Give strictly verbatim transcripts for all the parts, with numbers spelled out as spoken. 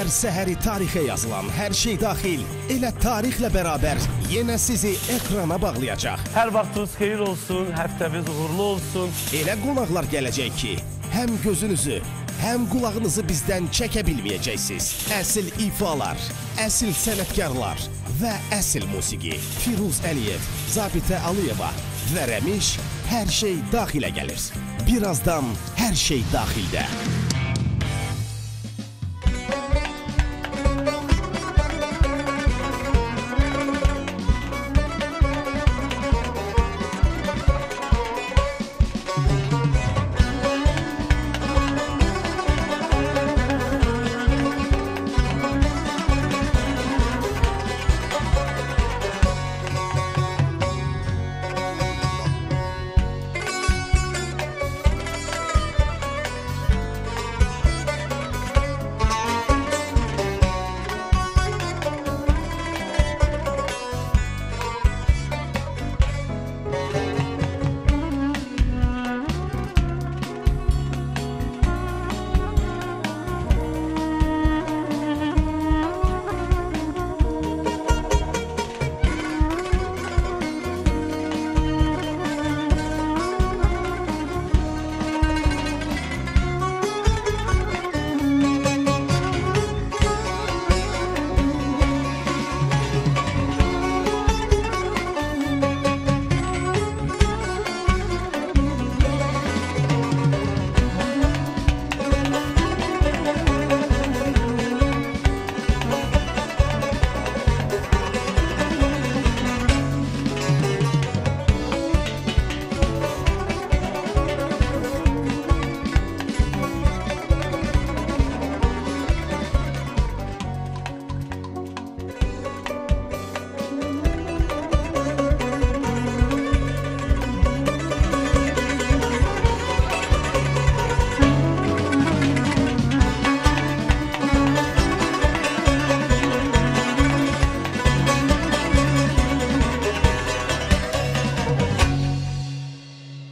Hər səhəri tarixə yazılan hər şey daxil, elə tarixlə bərabər yenə sizi ekrana bağlayacaq. Hər vaxtınız xeyir olsun, həftəviz uğurlu olsun. Elə qonaqlar gələcək ki, həm gözünüzü, həm qulağınızı bizdən çəkə bilməyəcəksiniz. Əsil ifalar, əsil sənətkarlar və əsil musiqi. Firuz Əliyev, Zabitə Alıyeva və Rəmiş hər şey daxilə gəlir. Birazdan hər şey daxildə.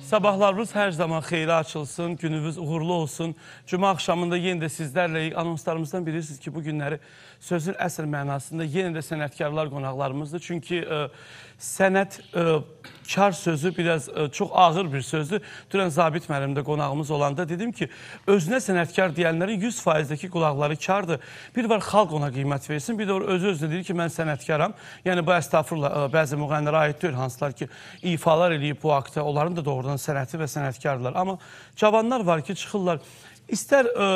Sabahlarımız her zaman xeyirə açılsın, gününüz uğurlu olsun. Cuma akşamında yenə də sizlərlə anonslarımızdan bilirsiniz ki, bu günləri sözün əsl mənasında yenə də sənətkarlar qonaqlarımızdır. Çünki e, sənət e, kar sözü biraz e, çox ağır bir sözdür. Dünən Zabit müəllim də qonağımız olanda dedim ki, özünə sənətkar deyənlərin yüz faizdəki qulaqları kardır. Bir var xalq ona qiymət versin, bir də özü-özünə deyir ki, mən sənətkaram. Yəni bu əstağfurullah e, bəzi müğənnilərə aid deyil, hansılar ki, ifalar eləyib bu haqda, onların da doğrudan sənəti və sənətkarlar. Amma cavanlar var ki, çıxırlar. İstər e,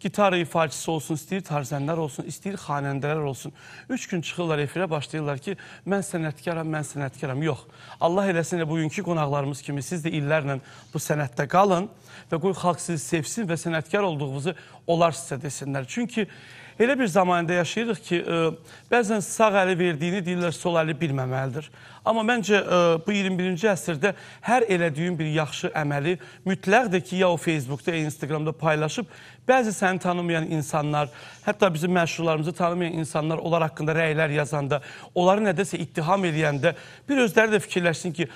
gitar ifaçısı olsun, istəyir tarzənlər olsun, istəyir xanəndələr olsun. Üç gün çıxırlar efirə, başlayırlar ki, mən sənətkaram, mən sənətkaram. Yox, Allah eləsin elə bugünkü qonaqlarımız kimi siz də illərlə bu sənətdə qalın və qoy xalq sizi sevsin və sənətkar olduğunuzu onlar sizə desinlər. Çünki elə bir zamanda yaşayırıq ki, e, bəzən sağ əli verdiyini deyirlər, sol əli bilməməlidir. Amma məncə e, bu iyirmi birinci əsrdə hər elədiyim bir yaxşı əməli mütləqdir ki, ya o Facebookda, ya Instagramda paylaşır. paylaşıb, bəzi səni tanımayan insanlar, hətta bizim məşhurlarımızı tanımayan insanlar onlar haqqında rəylər yazanda, onları nədəsə ittiham eləyəndə bir özləri də fikirləşsin ki,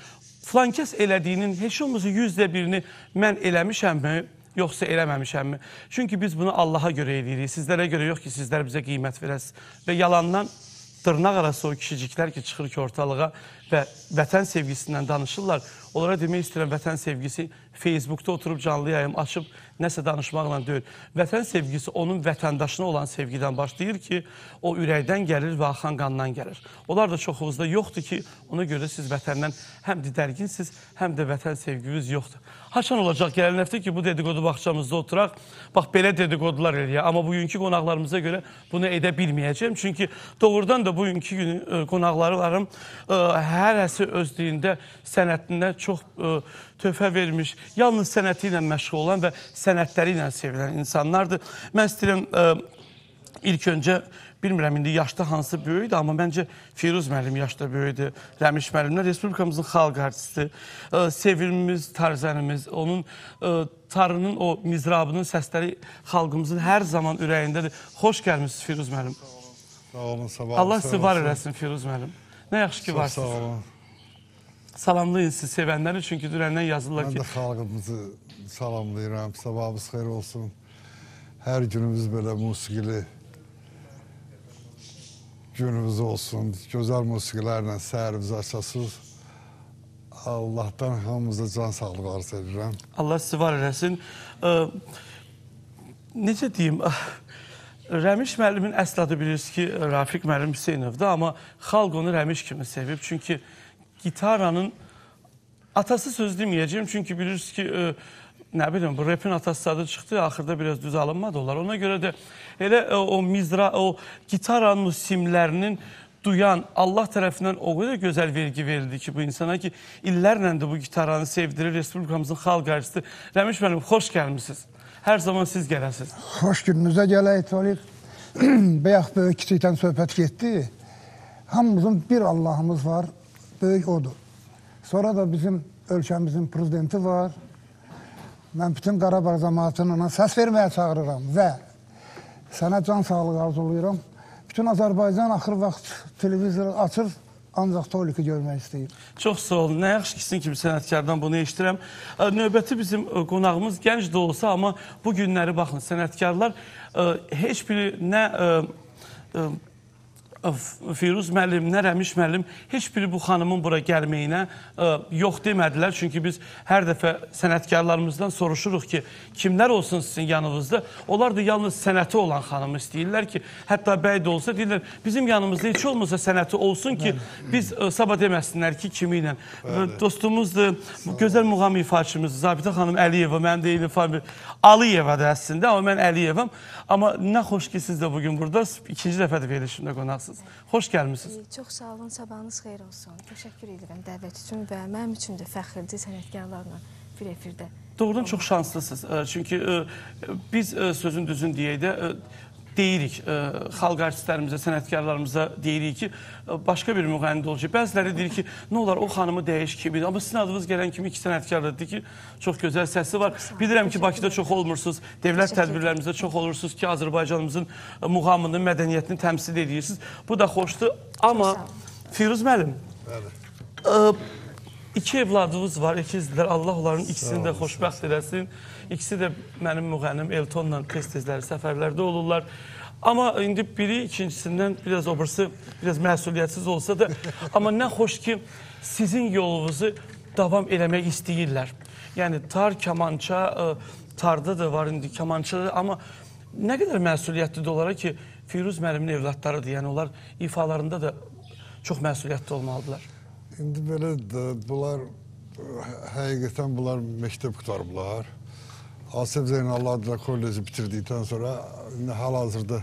filan kəs elədiyinin heç olmasa yüzdə birini mən eləmişəmmi, yoxsa eləməmişəmmi? Çünki biz bunu Allaha görə eləyirik, sizlərə görə yox ki, sizlər bizə qiymət verəsiniz. Və yalandan dırnaq arası o kişiciklər ki, çıxır ki ortalığa və vətən sevgisindən danışırlar. Onlara demək istəyirəm, vətən sevgisi Facebookda oturub canlı yayım açıb nəsə danışmaqla deyil. Vətən sevgisi onun vətəndaşına olan sevgidən başlayır ki, o ürəkdən gəlir və axan qandan gəlir. Onlar da çoxunuzda yoxdur ki, ona görə siz vətəndən həm didərginsiniz, həm də vətən sevginiz yoxdur. Haçan olacaq gələn həftə ki, bu dedikodu bağçamızda oturaq, bax belə dedikodular eləyək. Amma bugünkü qonaqlarımıza görə bunu edə bilməyəcəm. Çünki doğrudan da bugünkü günü qonaqlarım hər əsi özlüyündə sənətində çox töhfə vermiş, yalnız sənəti ilə məşğul olan və sənətləri ilə sevilən insanlardır. Mən istəyirəm, ilk öncə, bilmirəm, indi yaşda hansı böyüdür, amma məncə Firuz müəllim yaşda böyüdür. Rəmiş müəllimlər Respublikamızın xalq artisti, sevimimiz, tarzənimiz, onun tarının, o mizrabının səsləri xalqımızın hər zaman ürəyindədir. Xoş gəlmişsiniz Firuz müəllim. Sağ olun, sabah olun. Allah sizi var eləsin Firuz müəllim. Nə yaxşı ki varsınız. Sağ olun. Salamlayın siz sevənləri, çünki dünəndən yazırlar ki... Mən də xalqımızı salamlayıram, sabahımız xeyir olsun. Hər günümüz belə musiqili, günümüz olsun. Gözəl musiqilərlə səhərimiz açasız. Allah'tan hamımıza can sağlığı arz edirəm. Allah sizi var eləsin. Necə deyim? Rəmiş müəllimin əsl adı bilirsiniz ki, Rafiq müəllim Hüseynov'da, ama xalq onu Rəmiş kimi sevib. Çünki gitaranın atası söz demeyeceğim. Çünki bilirsiniz ki, ne bileyim, bu rapin atası adı çıxdı, axırda biraz düz alınmadılar. Ona göre de elə o mizra, o gitaranın simlərinin duyan Allah tarafından o kadar güzel vergi verildi ki bu insana ki, illərlə de bu gitaranı sevdirir. Respublikamızın xalq artisti Rəmiş müəllim, xoş gəlmisiniz. Her zaman siz gələrsiniz. Hoş gününüzə gələk, Tolik. Bəyək böyük kiçikdən söhbət getdi. Hamımızın bir Allahımız var, böyük odur. Sonra da bizim ölkəmizin prezidenti var. Mən bütün Qarabağ cəmiyyətini səs verməyə çağırıram və sənə can sağlığı arzulayıram. Bütün Azərbaycan axır vaxt televizoru açır, ancaq Tolik'i görmək istəyir. Çox sağ olun. Nə yaxşı ki, kimi sənətkardan bunu eşdirəm. Növbəti bizim qonağımız gənc də olsa, amma bu günləri baxın, sənətkarlar heç biri nə Firuz müəllim, nə Rəmiş müəllim, heç biri bu xanımın bura gəlməyinə yox demədilər. Çünki biz hər dəfə sənətkarlarımızdan soruşuruq ki, kimlər olsun sizin yanınızda? Onlar da yalnız sənəti olan xanımı istəyirlər ki, hətta bəy də olsa deyirlər, bizim yanımızda heç olmasa sənəti olsun ki, biz sabah deməsinlər ki, kimi ilə. Dostumuzdur, gözəl muğam ifaçımız Zabitə xanım Əliyeva, mən deyilim, Aliyeva da əslində, amma mən Əliyevam. Amma nə xoş ki, siz də bugün burada ikinci dəfədir verilişimdə qonaqsınız. Hoş gelmişsiniz. Çok sağ olun, sabahınız xeyir olsun. Teşekkür ederim dəvət üçün və mənim üçün də fəxirdir sənətkarlarla bir-efirdə. Doğrudan çok şanslısınız. Çünki biz sözün düzün deyək də deyirik, xalq artistlərimizə, sənətkarlarımıza deyirik ki, başqa bir müğəndi olacaq. Bəziləri deyir ki, nə olar o xanımı dəyiş kimi. Amma sizin adınız gələn kimi iki sənətkar dedi ki, çox gözəl səsi var. Bilirəm ki, Bakıda çox olmursunuz, dövlət tədbirlərimizdə çox olursunuz ki, Azərbaycanımızın muğamını, mədəniyyətini təmsil edirsiniz. Bu da xoşdur. Amma Firuz müəllim, iki evladınız var, ikizdirlər. Allah onların ikisini də xoşbəxt edəsin. İkisi də mənim müğənim Eltonla tez-tezləri səfərlərdə olurlar. Amma indi biri ikincisindən biraz obrisi, biraz məsuliyyətsiz olsa da, amma nə xoş ki, sizin yolunuzu davam eləmək istəyirlər. Yəni tar, kamança, tarda da var indi kamançalar, amma nə qədər məsuliyyətli də olaraq ki, Firuz müəllimin evlatlarıdır. Yəni onlar ifalarında da çox məsuliyyətli olmalıdırlar. İndi belə bunlar, həqiqətən bunlar məktəb qutarıblar. Asif Zeynallah adına kolleci bitirdikten sonra hal-hazırda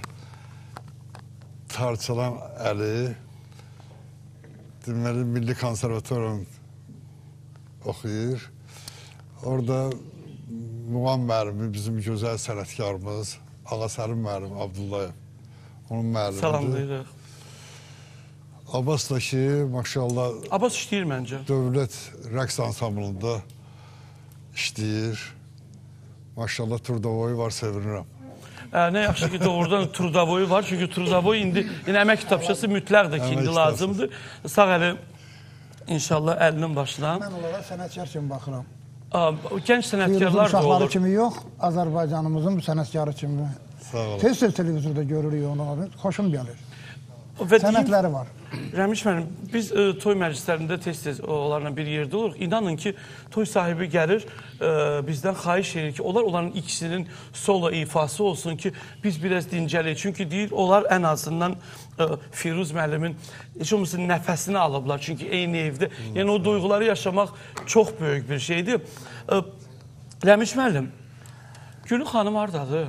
tarçalan Əli demeli Milli Konservatorum okuyur. Orada Muğam müəllimi, bizim güzel sənətkarımız Ağasəlim müəllim Abdullayev, onun müəllimidir. Salamlayırıq. Abbasla ki, maşallah, Abbas işləyir məncə. Dövlət rəqs ansamblında işləyir. Maşallah Trudavoyu var, sevinirim. E, ne yaxşı ki doğrudan Trudavoyu var. Çünki Trudavoy indi əmək kitabçası mütləqdir ki, indi lazımdır. Sağ əli inşallah əlinin başından. Mən onlara sənətkar kimi baxıram. Gənc sənətkarlar da olur. Uşaqları kimi yox, Azərbaycanımızın sənətkarı kimi. Tez-tez televizorda görürük onu, xoşum gəlir. Sənətləri var. Rəmiş müəllim, biz toy məclislərində tez-tez onlarla bir yerdə oluruq. İnanın ki, toy sahibi gəlir, bizdən xahiş edir ki, onlar onların ikisinin solo ifası olsun ki, biz biraz dincəliyik. Çünki deyir, onlar ən azından Firuz müəllimin heç olmasa nəfəsini alıblar. Çünki eyni evdə. Yəni o duyğuları yaşamaq çox böyük bir şeydir. Rəmiş müəllim, Gülü xanım haradadır?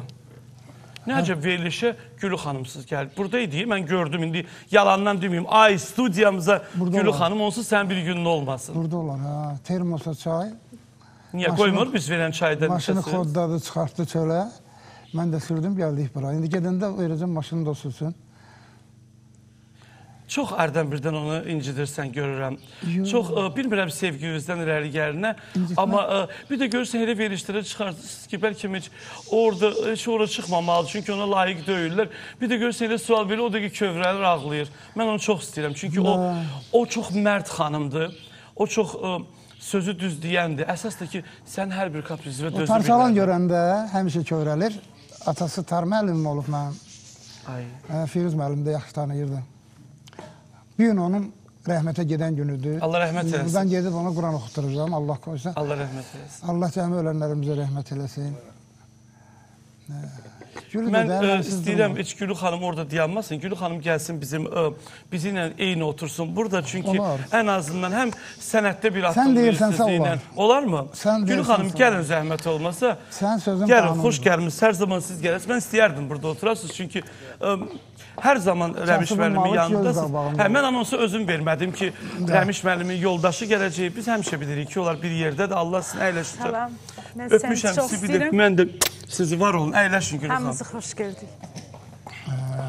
Nəcəb verilişə Gülü xanımsız gəldi. Buradaydı, mən gördüm, indi yalandan deməyim. Ay, studiyamıza Gülü xanım onsuz sən bir günün olmasın. Burada olar, ha. Termosa çay. Niyə qoymur biz verən çaydan? Maşını kodladı, çıxartdı çölə. Mən də sürdüm, gəldik bura. İndi gedəndə verəcəm maşını da sürsün. Çox ərdən birdən onu incidirsən, görürəm. Çox, bilmirəm sevginizdən irəli gəlinə. Amma bir də görürsən, elə verişlərə çıxarsınız ki, bəlkə orada heç ora çıxmamalı, çünki ona layiq döyürlər. Bir də görürsən, elə sual belə, o da ki, kövrələr ağlayır. Mən onu çox istəyirəm, çünki o çox mərd xanımdır. O çox sözü düz deyəndir. Əsas da ki, sən hər bir kaprizivə dözü bilirəm. O tarçalan görəndə həmişə kövrəlir. Atası tar müəllim olub mənim. Firuz müəllim də yaxşı tanıyırdı. Bir gün onun rəhmətə gedən günüdür. Allah rəhmət eləsin. Buradan gedib ona Quran oxuturacağım, Allah qoysa. Allah rəhmət eləsin. Allah cəmi ölənlərimizə rəhmət eləsin. Mən istəyirəm, hiç Gülü xanım orada dayanmasın. Gülü xanım gəlsin bizim, bizimlə eyni otursun burada. Çünki ən azından həm sənətdə bir atılır. Sən deyirsənsə olar. Olar mı? Gülü xanım gəlin zəhmət olmasa. Sən sözün qanundur. Gəlin, xoş gəlmişsiniz. Hər zaman siz gələsiniz. Mən istəyərdim burada oturasınız. Çünki hər zaman Rəmiş müəllimin yanındasınız. Mən anonsu özüm vermədim ki, Rəmiş müəllimin yoldaşı gələcək. Biz həmişə bilirik ki, onlar bir yerdədir. Allah sizin əyləşdirəcək. Öpmüşəm sizi bir də. Mən də sizi var olun, əyləşin Gülü xanım. Xoş geldik.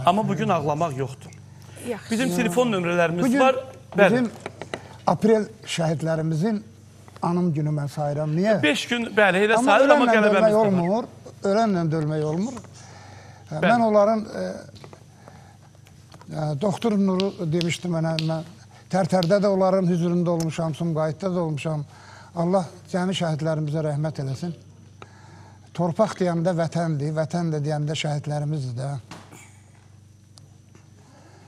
Ama bugün ağlamaq yoxdur. Bizim telefon nömrələrimiz var. Bizim aprel şəhidlərimizin anım günü mən sayıram. Niyə? Beş gün, bəli, elə sayır, ama qələbəmiz olmur. Ölənlə dölmək olmur. Mən onların... Doktor Nuru demişdi mənə, Tərtərdə də onların hüzurunda olmuşam, Sumqayıtda da olmuşam. Allah cəmi şəhidlərimizə rəhmət eləsin. Torpaq deyəndə vətəndir, vətən də deyəndə şəhidlərimizdir də.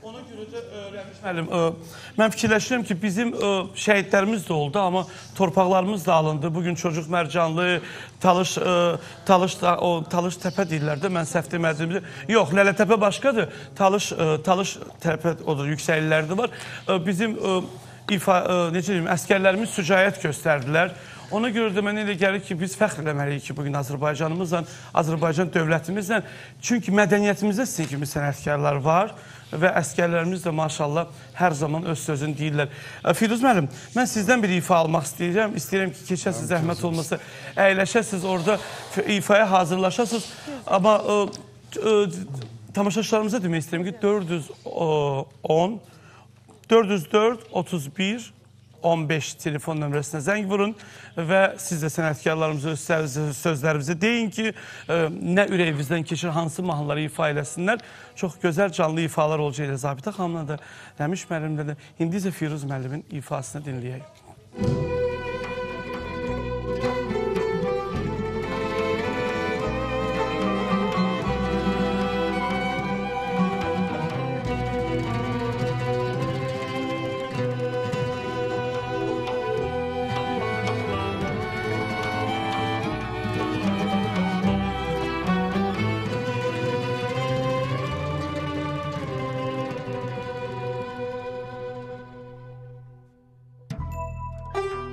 Ona görə də, Rəmiş müəllim, mən fikirləşirəm ki, bizim şəhidlərimiz də oldu, amma torpaqlarımız da alındı. Bugün Çocuq Mərcanlı, Talış Təpə deyirlər də, mən səhv demədiyimdir. Yox, Lələ Təpə başqadır, Talış Təpə odur, yüksəklilərdə var. Bizim əskərlərimiz sücayət göstərdilər. Ona görə də mənə elə gəlir ki, biz fəxr eləməliyik ki, bugün Azərbaycanımızla, Azərbaycan dövlətimizlə. Çünki mədəniyyətimizdə sizin kimi sənətkarlar var və əskərlərimiz də maşallah hər zaman öz sözünü deyirlər. Firuz müəllim, mən sizdən bir ifa almaq istəyirəm. İstəyirəm ki, keçəsiniz, zəhmət olmasa, əyləşəsiniz, orada ifaya hazırlaşasınız. Amma tamaşaçılarımıza demək istəyirəm ki, dörd yüz on, dörd yüz dörd, otuz bir, on beş telefon nömrəsinə zəng vurun və siz də sənətkarlarımıza öz sözlərimizi deyin ki, nə ürəyimizdən keçir, hansı mahnıları ifa eləsinlər. Çox gözəl canlı ifalar olacaq elə Zabitə xanımla da, Rəmiş müəllimlə də. İndi isə Firuz müəllimin ifasını dinləyək. Thank you.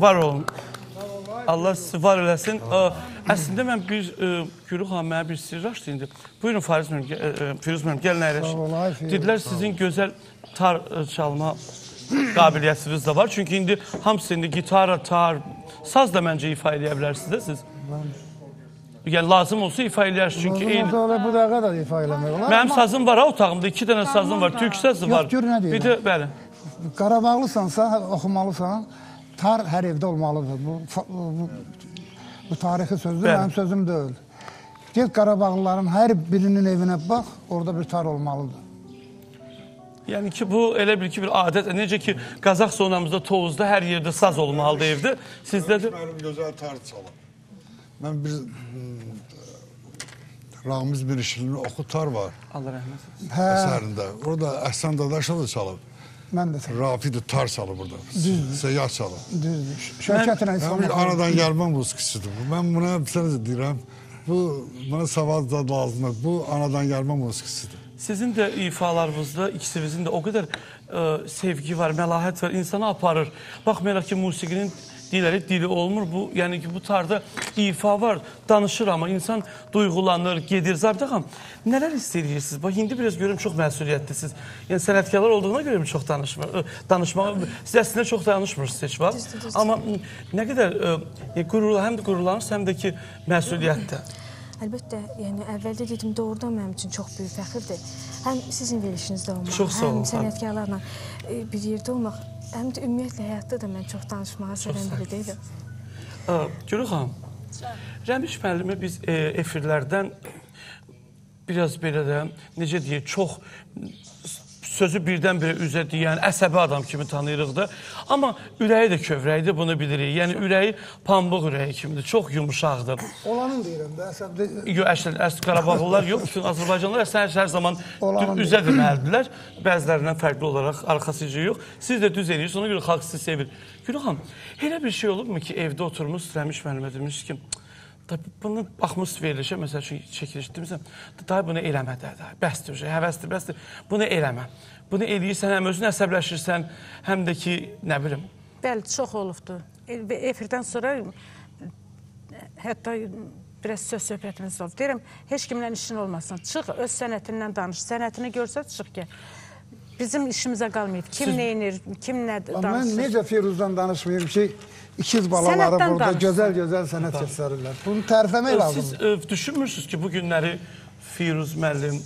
Var olun. Allah sizi var eləsin. Əslində mən bir Gürü xanımaya bir sirr açdı indi. Buyurun Firuz müəllim, gəlin əyləşin. Dedilər sizin gözəl tar çalma qabiliyyətiniz də var. Çünki indi hamısı indi gitara, tar, saz da məncə ifa eləyə bilərsiniz də siz. Yəni lazım olsa ifa eləyərsiniz. Çünki eyni. Bu da qədər ifa eləmək olar. Mənim sazım var ha otağımda, iki dənə sazım var, türk sazı var. Yox, gör nə deyirəm. Qarabağlısansa, oxumalısan. Tar hər evdə olmalıdır. Bu tarixi sözdür, mənim sözüm deyil. Get Qarabağlıların hər birinin evinə bax, orada bir tar olmalıdır. Yəni ki, bu elə bil ki, bir adət. Necə ki, Qazaq zonamızda, Tovuzda hər yerdə saz olmalıdır evdə. Sizlədir? Mənim gözəl tar çalam. Mən bir... Ramiz Birişlinin Oxu tar var. Allah rəhmət olsun. Əsərində. Orada Əhsən Dadaşov da çalıb. Rafi de tar çalı burada, seyyah çalı. Aradan gelmem muskisidir. Ben buna bir sene deyirəm, bu bana savad da lazımdır. Bu aradan gelmem muskisidir. Sizin de ifalarınızda, ikisinizin de o kadar e, sevgi var, məlahət var, insanı aparır. Baxmayaraq ki, musiqinin dilləri dili olmur. Bu, yəni ki, bu tarda ifa var, danışır ama insan duyğulanır, gedir. Zabidə xanım, neler hissedirsiniz? Bak, indi biraz görürüm, çox məsuliyyətlisiniz. Yəni, sənətkarlar olduğuna görə mi çox danışma, danışmağa? Siz əslində çox danışmırsınız heç var. Ama nə qədər e, qurur, həm də qururlanırsınız, həm də ki, məsuliyyətdə. Əlbəttə, yəni əvvəldə dedim, doğrudan mənim üçün çox böyük fəxirdir. Həm sizin verilişinizdə olmaq, həm sənətkarlarla bir yerdə olmaq, həm də ümumiyyətlə həyatda da mən çox danışmağa sevən biri deyildim. Gürü xanım, Rəmiş müəllimi biz efirlərdən biraz belə də, necə deyək, çox sözü birdən-birə üzə deyən, əsəbi adam kimi tanıyırıq da. Amma ürəyi də kövrəkdir, bunu bilirik. Yəni, ürəyi pambıq ürəyi kimidir, çox yumuşaqdır. Olanın deyirəm də, əsəbdə... Yox, Qarabağlılar yox, bütün Azərbaycanlılar əsəbdə hər zaman üzə deməldirlər. Bəzilərindən fərqli olaraq, arxasıcı yox. Siz də düz edirsiniz, ona görə xalq sizi sevir. Gülü xanım, elə bir şey olubmu ki, evdə oturmuş, Rəmiş müəllimə demiş ki, bunu baxmışsız verilişə, məsəl üçün çəkiliş demişəm, dayı bunu eləmə, bəsdir, həvəsdir, bəsdir, bunu eləmə. Bunu eləyirsən, həm özünü əsəbləşirsən, həm də ki, nə bilim. Bəli, çox olubdur. Efirdən sonra, hətta biraz söz-söhbətimiz olub. Deyirəm, heç kimlə işin olmasın, çıx, öz sənətindən danış, sənətini görsət, çıx ki, bizim işimizə qalmayıb, kim neyinir, kim nə danışır. Mən necə Firuzdan danışmayayım ki, İkiz balaları burada gözəl-gözəl sənət göstərirlər. Bunu tərifləmək lazımdır. Siz düşünmürsünüz ki, bu günləri Firuz müəllim,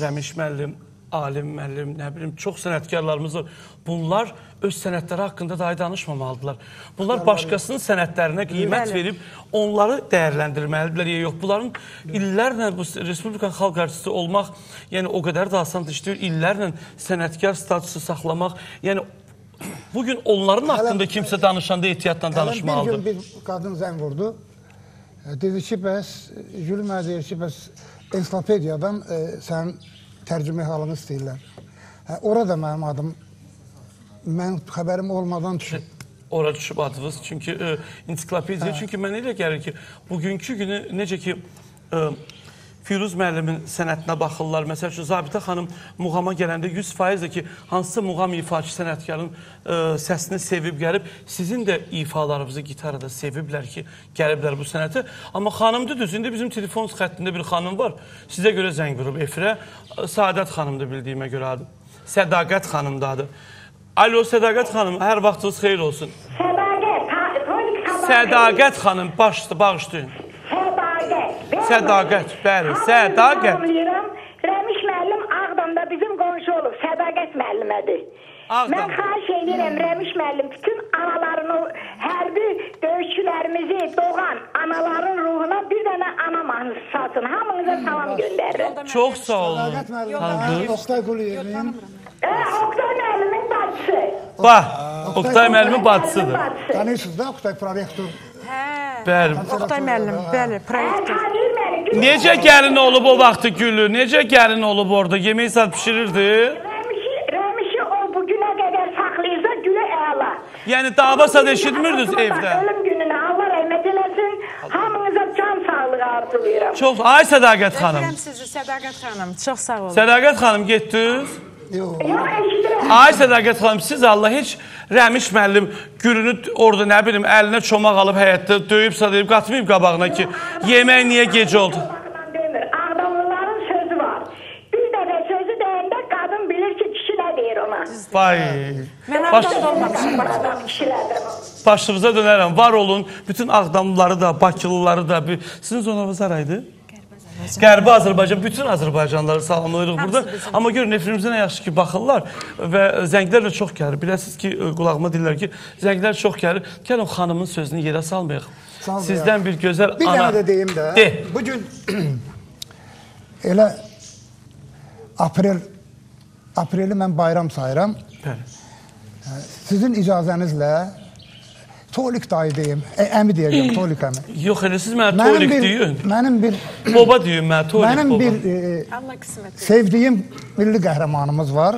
Rəmiş müəllim, Alim müəllim, nə bilim, çox sənətkarlarımız var. Bunlar öz sənətləri haqqında dahi danışmamalıdırlar. Bunlar başqasının sənətlərinə qiymət verib, onları dəyərləndirməlidirlər. Yox, bunların illərlə Respublika Xalq Artisti olmaq, yəni o qədər da asandır, işləyir, illərlə sənətkar statusu saxlamaq, yəni bugün onların haqqında kimsə danışanda ehtiyatla danışmalıdır. Bir gün bir qadın zəng vurdu. Dedi ki, bəs, Gülü mənə deyir ki, bəs ensiklopediyadan sənin tərcümə halını istəyirlər. Orada mənim adım, mən xəbərim olmadan düşüb. Orada düşüb adınız, çünki ensiklopediya, çünki mənə elə gəlir ki, bugünkü günü necə ki, Firuz müəllimin sənətinə baxırlar. Məsəl üçün, Zabitə xanım muğama gələndə yüz faiz də ki, hansısa muğam ifaçı sənətkarın səsini sevib gəlib, sizin də ifalarınızı gitarada seviblər ki, gəliblər bu sənəti. Amma xanımdır düz, indi bizim telefon xəttində bir xanım var. Sizə görə zəng vurub efirə. Səadət xanımdır bildiyimə görə adı. Sədaqət xanımdır adı. Alo, Sədaqət xanım, hər vaxtınız xeyir olsun. Sədaqət xanım, bağışlayın. Sədaqət, bəli, Sədaqət. Rəmiş müəllim Ağdamda bizim qonşu olub, Sədaqət müəllim. müəllimədir. Mən xahiş edirəm, Əmrəmiş müəllim, bütün analarını, hərbi döyüşçülərimizi doğan anaların ruhuna bir dənə ana mahnısı satın. Hamınıza salam göndərirəm. Çox sağ olun. Oqtay Quliyev. Oqtay müəllimin bacısı. Bax, Oqtay müəllimin bacısıdır. Tanıyırsınız da Oqtay prorektor. Bəli. Oqtay müəllim, bəli, prorektor. Necə gəlin olub o vaxtı Gülü? Necə gəlin olub orada? Yemək saat pişirirdi? Yəni dava sad eşitmirdiniz evdə. Ölüm gününə Allah rəhmət eləsin. Hamınıza can sağlığı arzulayıram. Çox ay Sədaqət xanım. Eşidirəm sizi Sədaqət xanım. Çox sağ olun. Sədaqət xanım getdiniz? Yox. Ay Sədaqət xanım siz Allah heç Rəmiş müəllim Gülünü orada nə bilim əlinə çomaq alıb həyətdə döyüb sadəyib qatmayıb qabağına ki yemək niyə gecə oldu? Ağdamlıların sözü var. Bir dəfə sözü deyəndə qadın bilir ki kişi nə deyir ona. Vay. Mən ağdamlı olmamışım, başladım kişilərdən. Başınıza dönərəm, var olun. Bütün ağdamlıları da, bakılıları da. Sizin zonavız haraydı? Qərbi Azərbaycan, bütün Azərbaycanları salamlayırıq burada. Amma görün, nefrimizə nə yaxşı ki, baxırlar və zənglərlə çox gəlir. Biləsiniz ki, qulağıma deyirlər ki, zənglər çox gəlir. Gəlin, xanımın sözünü yerə salmayıq. Sizdən bir gözəl ana... Bir dənə də deyim də, bugün elə aprel, apreli mən bayram sayıram. Sizin icazənizlə Tolik dayı deyim, əmi deyəcəm, Tolik əmi. Yox, elə siz mənə Tolik deyin. Mənim bir... Boba deyin mənə, Tolik Boba. Mənim bir sevdiyim milli qəhrəmanımız var.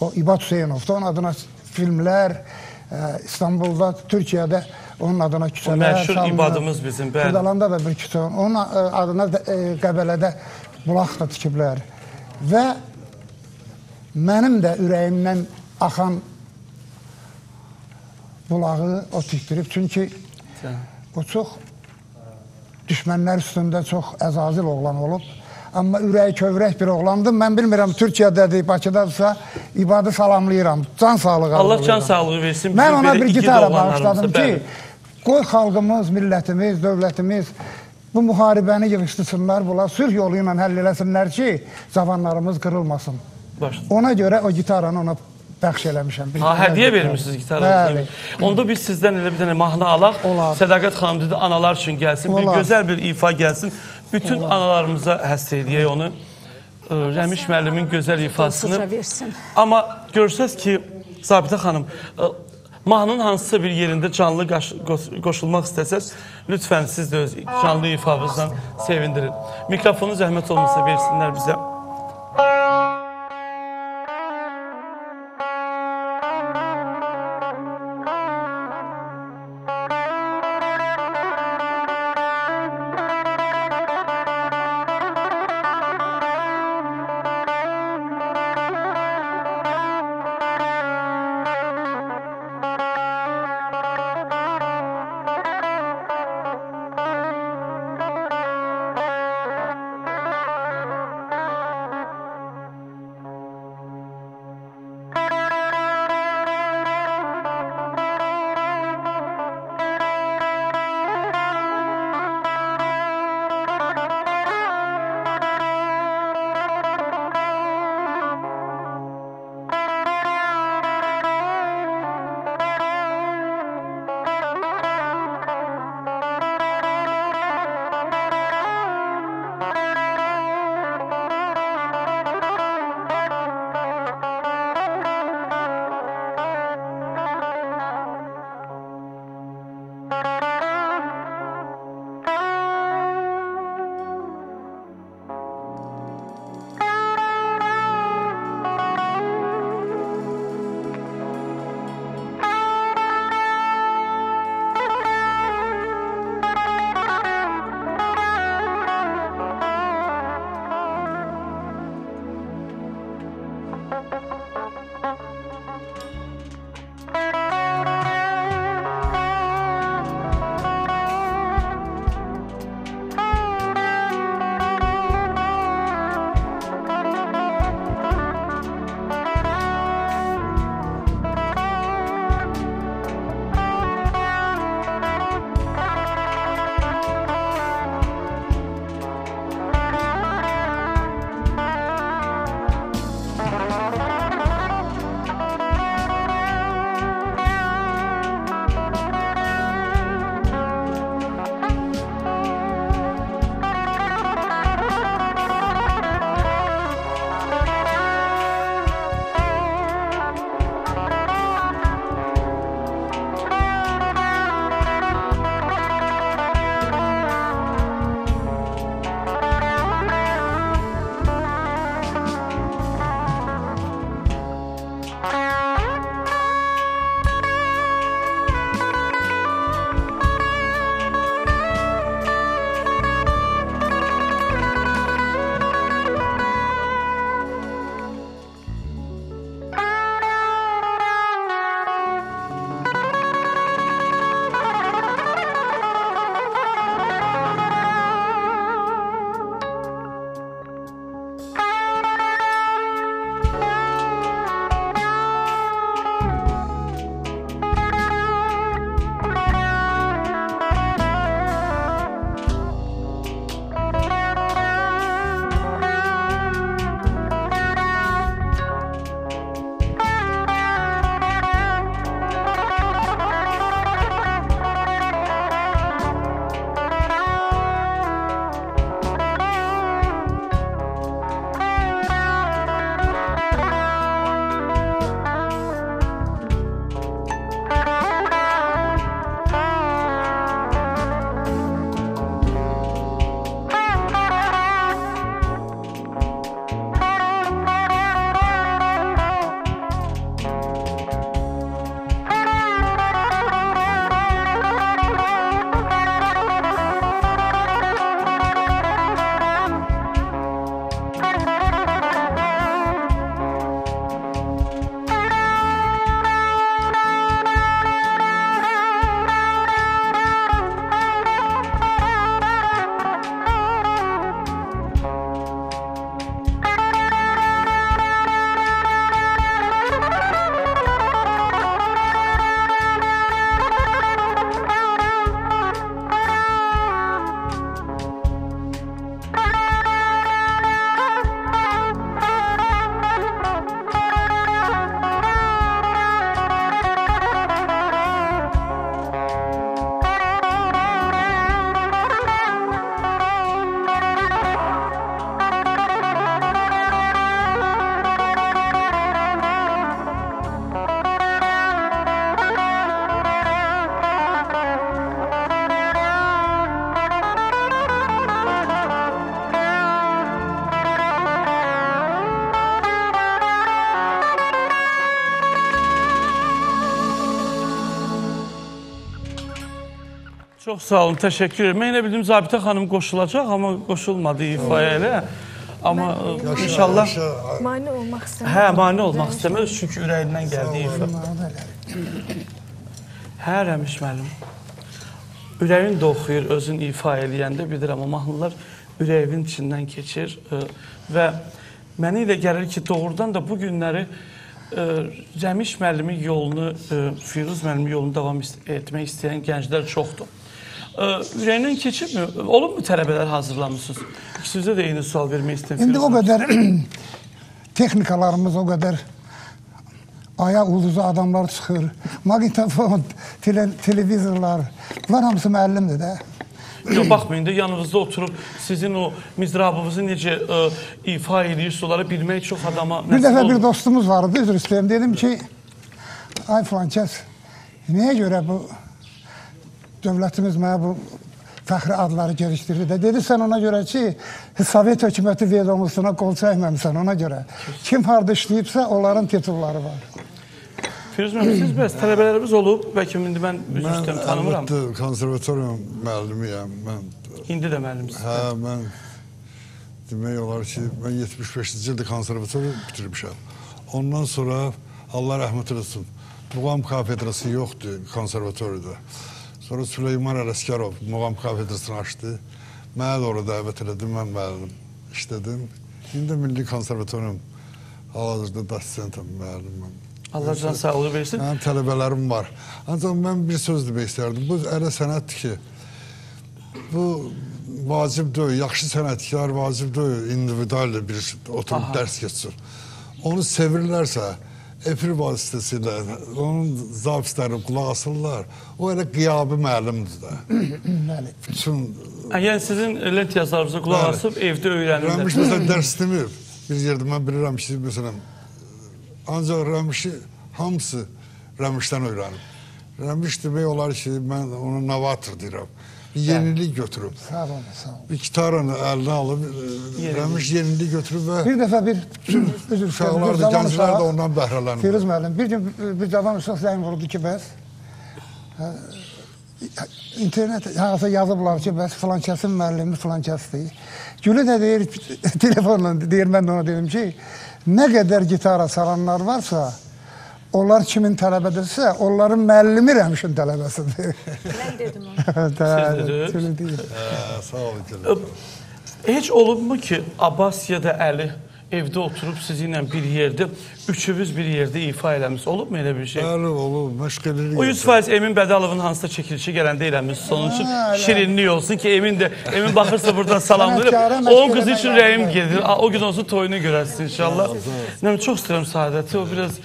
O, İbad Hüseynov'da, onun adına filmlər, İstanbul'da, Türkiyədə onun adına küçələr. O məşhur İbadımız bizim, bəli. Qırdalanda da bir küçə, onun adına Qəbələdə bulaq da tikiblər. Və mənim də ürəyimdən axan bulağı o tikdirib. Çünki o çox düşmənlər üstündə çox əzazil oğlan olub. Amma ürəyi kövrək bir oğlandım. Mən bilmirəm, Türkiyədədir, Bakıdadırsa İbadı salamlayıram. Can sağlığı alıram. Allah can sağlığı versin. Mən ona bir gitara bağışladım ki, qoy xalqımız, millətimiz, dövlətimiz bu müharibəni yığışdırsınlar, bula sülh yolu ilə həll eləsinlər ki, zamanlarımız qırılmasın. Ona görə o gitaranı ona bağışladım. Bəxş eləmişəm. Ha, hədiyə vermişsiniz gitarlarınızı. Onda biz sizdən elə bir dənə mahnı alaq. Sədaqət xanım dedi, analar üçün gəlsin. Bir gözəl bir ifa gəlsin. Bütün analarımıza həsr edəyək onu. Rəmiş müəllimin gözəl ifasını. Amma görsəz ki, Zabitə xanım, mahnının hansısa bir yerində canlı qoşulmaq istəsəz, lütfən siz də öz canlı ifabızdan sevindirin. Mikrofonu zəhmət olmasa versinlər bizə. Çox sağ olun, təşəkkür ederim. Mən elə bildim Zabitə xanım qoşulacaq, amma qoşulmadı ifaya elə. Amma inşallah... Mane olmaq istəmək. Hə, mane olmaq istəmək, çünki ürəyindən gəldi ifa. Hə, Rəmiş müəllim. Ürəyin də oxuyur, özün ifa eləyəndə bilirəm. O mahnılar ürəyin içindən keçir və mənə elə gəlir ki, doğrudan da bu günləri Rəmiş müəllimi yolunu, Firuz müəllimi yolunu davam etmək istəyən gənclər çoxdur. Ürəyindən keçibmi? Olub mu tələbələr hazırlamışsınız? İkisinizə də eyni sual vermək istəyəm. İndi o qədər texnikalarımız o qədər aya uzuzu adamlar çıxır, magnetofon, televizorlar, bunlar hamısı müəllimdir də. Yox, baxmayın da, yanınızda oturub sizin o mizrabınızı necə ifa edirsiniz, onları bilmək çox adama nəsib olur. Bir dəfə bir dostumuz vardı, üzr istəyəm, dedim ki, ay filan kəs, nəyə görə bu dövlətimiz mənə bu fəxri adları gəlişdirir də? Dedi, sən ona görə ki, Sovet hökuməti velomusuna qol çəkməmsən, ona görə. Kim harda işləyibsə, onların titulları var. Firuz müəllim, siz bəs tələbələrimiz olub, bəlkə indi mən üzrüstəm, tanımıram. Mən əlbəttə konservatorium müəllimiyəm. İndi də müəllimsiniz? Hə, mən demək olar ki, mən yetmiş beşinci ildə konservatorium bitirmişəm. Ondan sonra, Allah rəhmət eləsin, Muğam kafedrası yoxdur konservatoriyada. Sonra Süleyman Ələsgərov Muğam kafedrasını açdı. Mənə doğru dəvət elədim, mən müəllim işlədim. İndi Milli Konservatorium hal-hazırda doçentim müəlliməm. Allah can sağlığı versin. Mənim tələbələrim var. Ancaq mən bir söz demək istəyərdim. Bu elə sənətdir ki, bu vacib deyil, yaxşı sənətkar vacib deyil, individuallə bir oturub dərs keçsin. Onu sevirlərsə, efir vasitəsilə, onun zabitləri qulaq asırlar, o elə qiyabi müəllimdir də. Yəni sizin lent yazarınızı qulaq asıb, evdə öyrənirlər. Rəmiş məsələn dərs deməyib, bir yerdə mən bilirəm ki, məsələn, ancaq Rəmişi hamısı Rəmişdən öyrənir. Rəmiş demək olar ki, mən onu novator deyirəm. Bir yenilik götürüb. Sağ olun, sağ olun. Bir gitaranı əlinə alıb, Rəmiş yenilik götürüb və... Bir dəfə bir... Uşaqlar da, gənclər də ondan bəhrələnir. Firuz müəllim, bir gün bir cavan uşaq zəng vurdu ki, bəs... İnternet hansısa yazıblar ki, bəs filan kəsin müəllimi filan kəsdir. Gülü də deyir, telefonla deyir, mən də ona dedim ki, nə qədər gitara salanlar varsa... Onlar kimin tələbədirsə, onların müəllimi Rəmişin tələbəsidir. Mən dedim onu. Siz dediniz. Sağ olun, tələbə. Heç olubmu ki, Abbas ya da Əli evdə oturub sizinlə bir yerdə, üçünüz bir yerdə ifa eləmişsiniz? Olubmu elə bir şey? Bəli, olub. Məşq edilir. O yüz faiz Emin Bədalovun hansısa çəkilişi gələndə eləmişsiniz. Onun üçün şirinlik olsun ki, Emin də, Emin baxırsa buradan salamlayır. O qız üçün rəyim gedir. O gün olsun toyunu görərsiniz inşallah. Çox istəyirəm Saadəti, o biraz...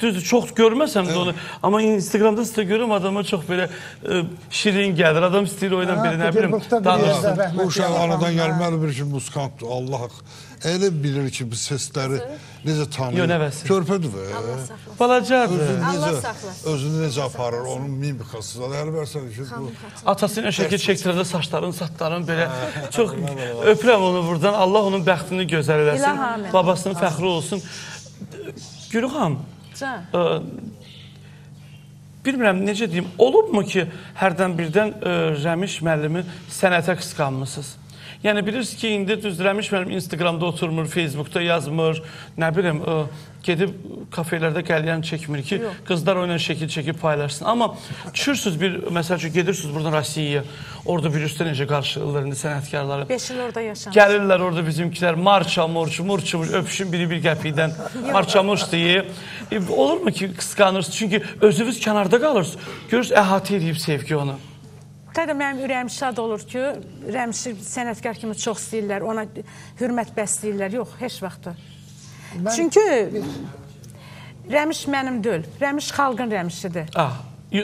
Düzdür, çox görməsəm də onu, amma Instagramda sizə görürəm, adama çox belə şirin gəlir, adam istəyir o ilə belə, nə bilim, danırsın. Bu uşaq anadan gəlməli bir ki, muskantdır, Allah elə bilir ki, bu səsləri necə tanıyır, körpədir və. Balacadır. Özünü necə aparır, onun mimikası da, hələ bərsən ki, bu... Atasının şəkil çəkdirəndə saçların, satların belə, çox öpürəm onu buradan, Allah onun bəxtini gözəl eləsin, babasının fəxri olsun. Gürü xan, bilmirəm, necə deyim, olubmu ki, hərdən birdən Rəmiş müəllimi sənətə qısqanmışsınız? Yəni, bilirsiniz ki, indi düz Rəmiş müəllim Instagramda oturmur, Facebookda yazmır, nə bilim, gedib kafelərdə qəlyan çəkmir ki, qızlar oynan şəkil çəkib paylaşsın. Amma düşürsünüz bir, məsəl üçün, gedirsiniz buradan Rusiyaya, orada virüsdə necə qarşılırlar indi sənətkarları. Beş il orada yaşamışsınız. Gəlirlər orada bizimkilər, marça, morç, murç, öpüşün biri bir qəpikdən, marça, morç deyə. Olurmu ki, qısqanırsınız? Çünki özünüz kənarda qalırsınız, görürsünüz, əhatə edib sevgi onu. Qayda, mənim ürəyim şad olur ki, Rəmişi sənətkar kimi çox istəyirlər, ona hürmət bəsləyirlər. Yox, heç vaxtı. Çünki Rəmiş mənim deyil, Rəmiş xalqın Rəmişidir.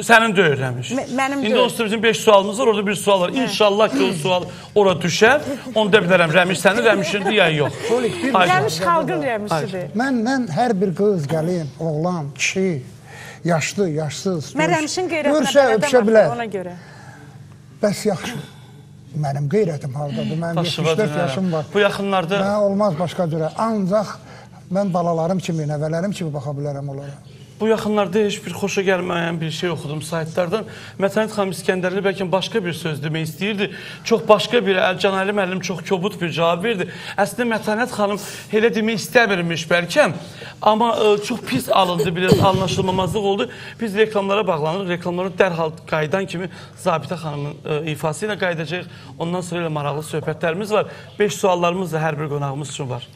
Sənin deyil Rəmiş. Mənim deyil. İndi o sizin beş sualınız var, orada bir sual var. İnşallah ki, o sual ora düşər, onu da bilərəm, Rəmiş sənin Rəmişindir, ya yox. Rəmiş xalqın Rəmişidir. Mən hər bir qız, gəlin, oğlan, kişi, yaşlı, yaşsız, görsə, öpsə bilər. Bəs yaxşı, mənim qeyrətim haldadır, mənim yetmiş dörd yaşım var. Bu yaxınlarda... Mənə olmaz başqa cürə, ancaq mən balalarım kimi, nəvələrim kimi baxa bilərəm onlara. bu yaxınlarda heç bir xoşa gəlməyən bir şey oxudum saytlardan. Mətanət xanım İskəndərli bəlkə başqa bir söz demək istəyirdi. Çox başqa bir, Əlcan Ali müəllim çox kobud bir cavab verdi. Əslində Mətanət xanım elə demək istəmirmiş bəlkə, amma ə, çox pis alındı, biraz anlaşılmamazlıq oldu. Biz reklamlara bağlanırıq, reklamlara dərhal qaydan kimi Zabitə xanımın ə, ifası ilə qaydacaq. Ondan sonra elə maraqlı söhbətlərimiz var. Beş suallarımız da hər bir qonağımız üçün var.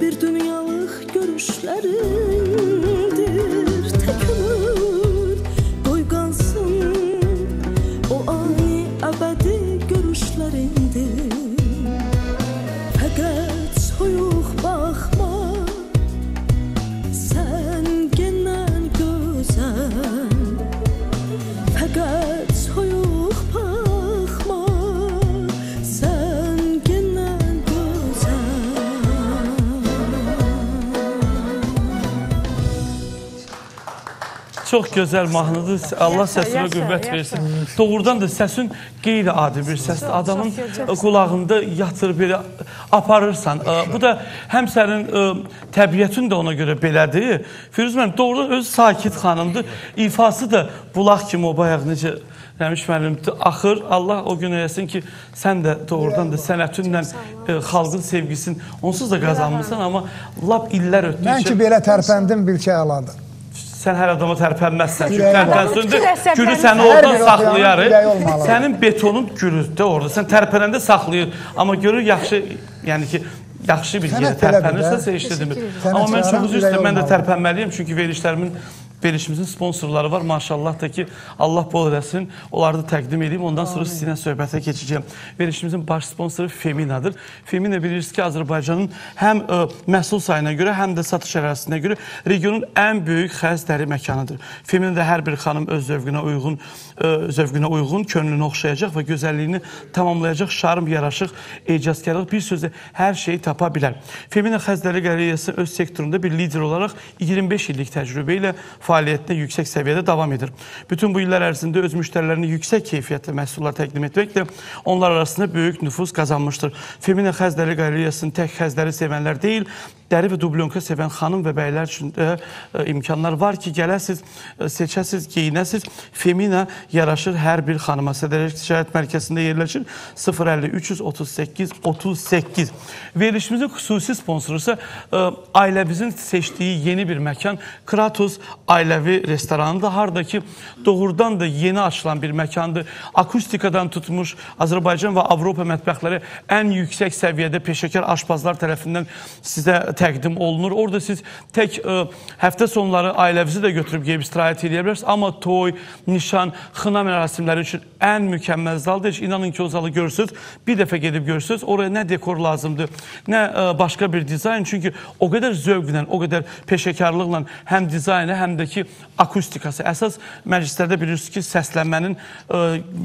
bir dünyalık görüşlerindir. Tek ömür koygansın, o ani abadi görüşlerindir. Fəqət soyuq baxma, sən genən gözəl. Fəqət soyuq baxma, Çox gözəl mahnıdır, Allah səsinə qüvvət versin. Doğrudan da səsin qeyri-adi bir səsdir. Adamın qulağında yatır, belə aparırsan. Bu da həm sənin təbiətin də ona görə belədir. Firuz mənim doğrudan öz sakit xanımdır. İfası da bulaq kimi o bayaq necə... Rəmiş müəllimdir, axır Allah o gün eləsin ki, sən də doğrudan da sənətinlə xalqın sevgisini onsuz da qazanmışsan, amma lap illər ötdükcə... Mən ki, belə tərpəndim, bil ki, əladır. Sən hər adama tərpənməzsən, çünki tərpənsöndür, gülü səni oradan saxlayar. Sənin betonun gülüdür orada, sən tərpənəndə saxlayır, amma görür yaxşı, yəni ki, yaxşı bir yerə tərpənirsə, seyişlədirmir. Amma mən çox üzü üstə, mən də tərpənməliyim, çünki verilişlərimin, verilişimizin sponsorları var, maşallah da ki, Allah bol eləsin, onları da təqdim edeyim, ondan sonra sizinlə söhbətə keçəcəyəm. Verilişimizin baş sponsoru Feminadır. Femina bilirsiniz ki, Azərbaycanın həm məhsul sayına görə, həm də satış ərazisinə görə regionun ən böyük xəz dəri məkanıdır. Femina da hər bir xanım öz zövqünə uyğun, zövqünə uyğun, könlünü oxşayacaq və gözəlliyini tamamlayacaq, şarm, yaraşıq, ecazkarlıq, bir sözlə hər şeyi tapa bilər. Femina xəz dəri qalereyası öz sektorunda bir lider olaraq iyirmi beş illik təcrübə ilə fəaliyyətdə yüksək səviyyədə davam edir. Bütün bu illər ərzində öz müştərilərini yüksək keyfiyyətli məhsullar təqdim etməklə onlar arasında böyük nüfuz qazanmışdır. Femina xəz dəri qalereyasının tək xəz dəri sevənlər deyil, dəri və dublonka sevən xanım və bəylər üçün imkanlar var ki, gələsiz, seçəsiz, geyinəsiz. Femina yaraşır hər bir xanıma. Sədərək Ticarət Mərkəzində yerləşir. sıfır əlli üç yüz otuz səkkiz otuz səkkiz. Verilişimizin xüsusi sponsoru isə ailəmizin seçdiyi yeni bir məkan Kratos Ailəvi restoranıdır. Harada ki, doğrudan da yeni açılan bir məkandır. Akustikadan tutmuş Azərbaycan və Avropa mətbəxləri ən yüksək səviyyədə peşəkar aşbazlar tərəfindən sizə təqdim olunur. Orada siz tək həftə sonları ailəvizi də götürüb geyib istirahət edə bilərsiniz. Amma toy, nişan, xına mərasimləri üçün ən mükəmməl zaldır. Heç inanın ki, o zalı görürsünüz, bir dəfə gedib görürsünüz. Oraya nə dekor lazımdır, nə başqa bir dizayn. Çünki o qədər zövqlə, o qədər peşəkarlıqla həm dizaynı, həm də ki, akustikası. Əsas məclislərdə bilirsiniz ki, səslənmənin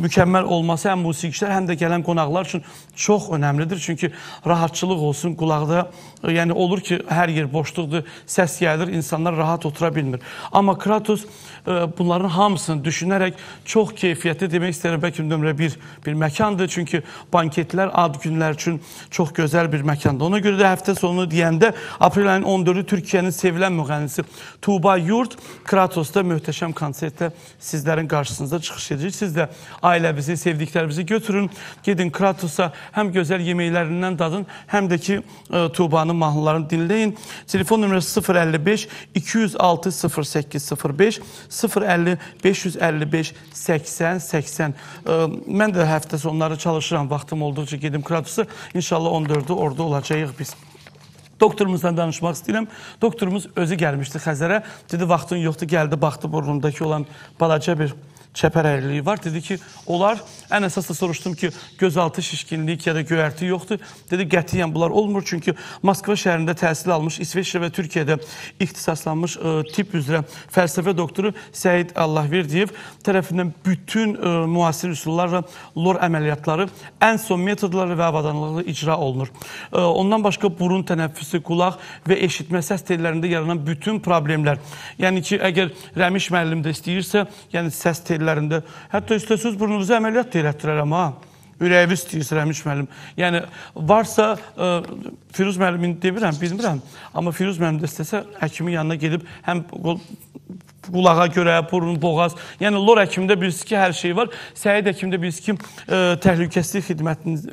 mükəmməl olması həm musiqiçilər, həm də gələn qonaqlar üçün çox önəmlidir. Çünki rahatçılıq olsun qulaqda, yəni olur ki, hər yer boşluqdur, səs gəlir, insanlar rahat otura bilmir. Amma Kratos bunların hamısını düşünərək çox keyfiyyətli demək istəyirəm, bəlkə nömrə bir bir məkandır. Çünki banketlər, ad günlər üçün çox gözəl bir məkandır. Ona görə də həftə sonu deyəndə aprel ayının on dördü Türkiyənin sevilən müğənnisi Tuğba Yurt Kratos'da möhtəşəm konsertdə sizlərin qarşısınızda çıxış edəcək. Siz də ailəvizi, sevdiklərimizi götürün, gedin Kratos'a, həm gözəl yeməklərindən dadın, həm də ki Tuğbanın mahnılarını dinləyin. Telefon nömrəsi sıfır əlli beş iki yüz altı sıfır səkkiz sıfır beş, sıfır əlli beş yüz əlli beş səksən səksən. Mən də həftə sonları çalışıram, vaxtım olduqca gedim Kratos'a. İnşallah on dördü orada olacağıq biz. Doktorumuzdan danışmaq istəyirəm. Doktorumuz özü gəlmişdi Xəzərə. Dedi, vaxtın yoxdur, gəldi, baxdı burnundakı olan balaca bir çəpər əyirliyi var. Dedi ki, onlar, ən əsas da soruşdum ki, gözaltı şişkinlik ya da göyərti yoxdur. Dedi, qətiyyən bunlar olmur. Çünki Moskva şəhərində təhsil almış, İsveçrə və Türkiyədə ixtisaslanmış tip üzrə fəlsəfə doktoru Səid Allahverdiyev tərəfindən bütün müasir üsullarla lor əməliyyatları, ən son metodları və avadanlıqla icra olunur. Ondan başqa burun tənəffüsü, qulaq və eşitmə səs tellərində yaranan bütün problemlər. Yəni ki, əgər Rəmiş müəllim də istəyirsə, yəni səs telləri lərində. Hətta istəsiz burnunuzu əməliyyat da elətdirərəm, ha. Ürəyi istəyirsə, Rəmiş müəllim. Yəni, varsa, Firuz müəllimini demirəm, bilmirəm. Amma Firuz müəllim də istəsə, həkimin yanına gedib həm qulağa görə, burun, boğaz. Yəni, lor həkimdə bilirsiz ki, hər şey var. Səhid həkimdə bilirsiz ki, təhlükəsizlik xidmətinin,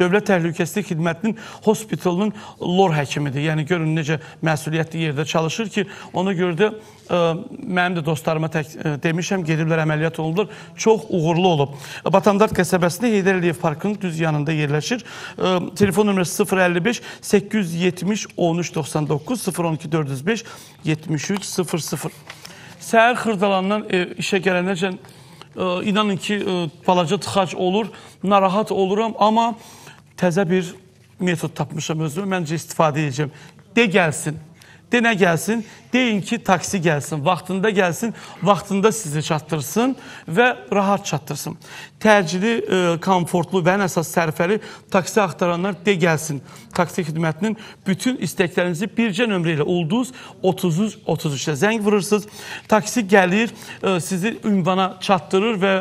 dövlət təhlükəsizlik xidmətinin hospitalının lor həkimidir. Yəni, görün necə məsuliyyətli yerdə çalışır ki, ona görə də mənim də dostlarıma demişəm, gediblər, əməliyyat olunurlar, çox uğurlu olub. Batandart qəsəbəsində Heydər Əliyev Parkının düz yanında yerləşir. Telefon nömrəsi sıfır əlli beş, səkkiz yüz yetmiş, on üç doxsan doqquz, sıfır on iki dörd yüz beş, yetmiş üç sıfır sıfır. Səhər xırdalandan işə gələnəcən, inanın ki, balaca tıxac olur, narahat oluram, amma təzə bir metod tapmışam özümü, məncə istifadə edəcəm. De gəlsin, de nə gəlsin, deyin ki, taksi gəlsin, vaxtında gəlsin, vaxtında sizi çatdırsın və rahat çatdırsın. Təcili, komfortlu və ən əsas sərfəli taksi axtaranlar de gəlsin. Taksi xidmətinin bütün istəklərinizi bircə nömrə ilə ulduz otuz üç otuz üçə zəng vurursunuz. Taksi gəlir, sizi ünvana çatdırır və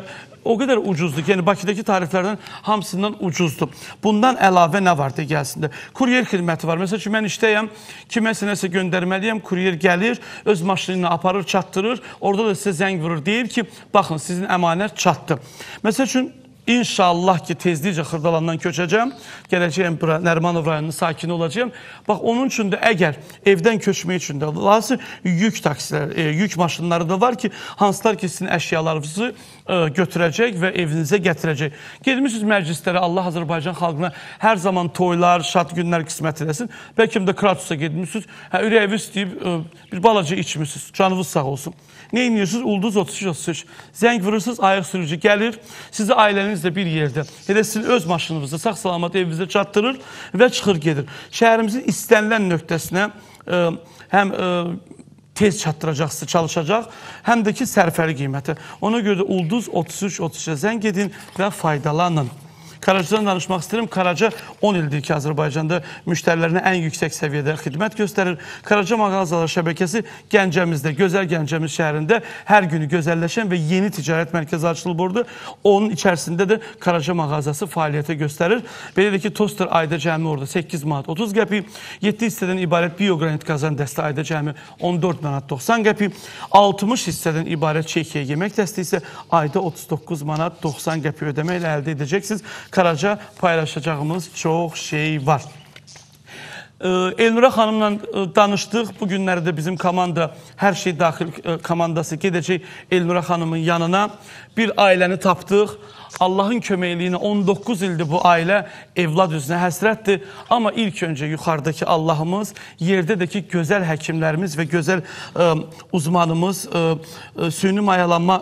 o qədər ucuzdur ki, yəni Bakıdakı tariflərdən hamısından ucuzdur. Bundan əlavə nə var, de gəlsin də? Kuryer xidməti var. Məsəl ki, mən işləyəm, kiməsə nəsə göndərməliyəm, kuryer gəlir, öz maşınına aparır, çatdırır, orada da sizə zəng vurur, deyir ki, baxın, sizin əmanət çatdı. Məsəl üçün, inşallah ki, tezlikcə Xırdalandan köçəcəm, gələcəyəm bura, Nərimanov rayonunun sakini olacaqam. Bax, onun üçün də əgər evdən köçmək üçün də lazım, yük maşınları da var ki, hansılar ki, sizin əşyalarınızı götürəcək və evinizə gətirəcək. Gedmişsiniz məclislərə, Allah Azərbaycan xalqına hər zaman toylar, şad günlər qismət edəsin. Bəlkə də Kratusa gedmişsiniz, ürəyəvi istəyib bir balaca içmişsiniz, canınız sağ olsun. Neyinirsiniz? Ulduz otuz üç otuz üç. Zəng vurursunuz, ayıq sürücü gəlir, sizi ailənizlə bir yerdə, elə sizin öz maşınınızda, sağ-salamat evinizdə çatdırır və çıxır gedir. Şəhərimizin istənilən nöqtəsinə həm tez çatdıracaqsı, çalışacaq, həm də ki, sərfəli qiyməti. Ona görə də ulduz otuz üç otuz üçə zəng edin və faydalanın. Karacadan danışmaq istəyirəm. Karaca on ildir ki, Azərbaycanda müştərilərinə ən yüksək səviyyədə xidmət göstərir. Karaca mağazalar şəbəkəsi Gəncəmizdə, gözəl Gəncəmiz şəhərində hər günü gözəlləşən və yeni ticarət mərkəzi açılıb orada. Onun içərisində də Karaca mağazası fəaliyyətə göstərir. Belə də ki, toster ayda cəmi orada səkkiz manat otuz qəpik, yeddi hissədən ibarət biogranit qazan dəstə ayda cəmi on dörd manat doxsan qəpik, altmış hissədən ibarət çekiyə yemək dəstə isə ayda otuz doqquz manat doxsan qəpik ödəməklə əldə edəcəksiniz. Karaca paylaşacağımız çox şey var. Elnura xanımla danışdıq. Bu günlərdə bizim komanda, hər şey daxil komandası gedəcək Elnura xanımın yanına. Bir ailəni tapdıq. Allahın köməkliyinə on doqquz ildir bu ailə evlad üzrə həsrətdir. Amma ilk öncə yuxarıdakı Allahımız, yerdədəki gözəl həkimlərimiz və gözəl uzmanımız, süni mayalanma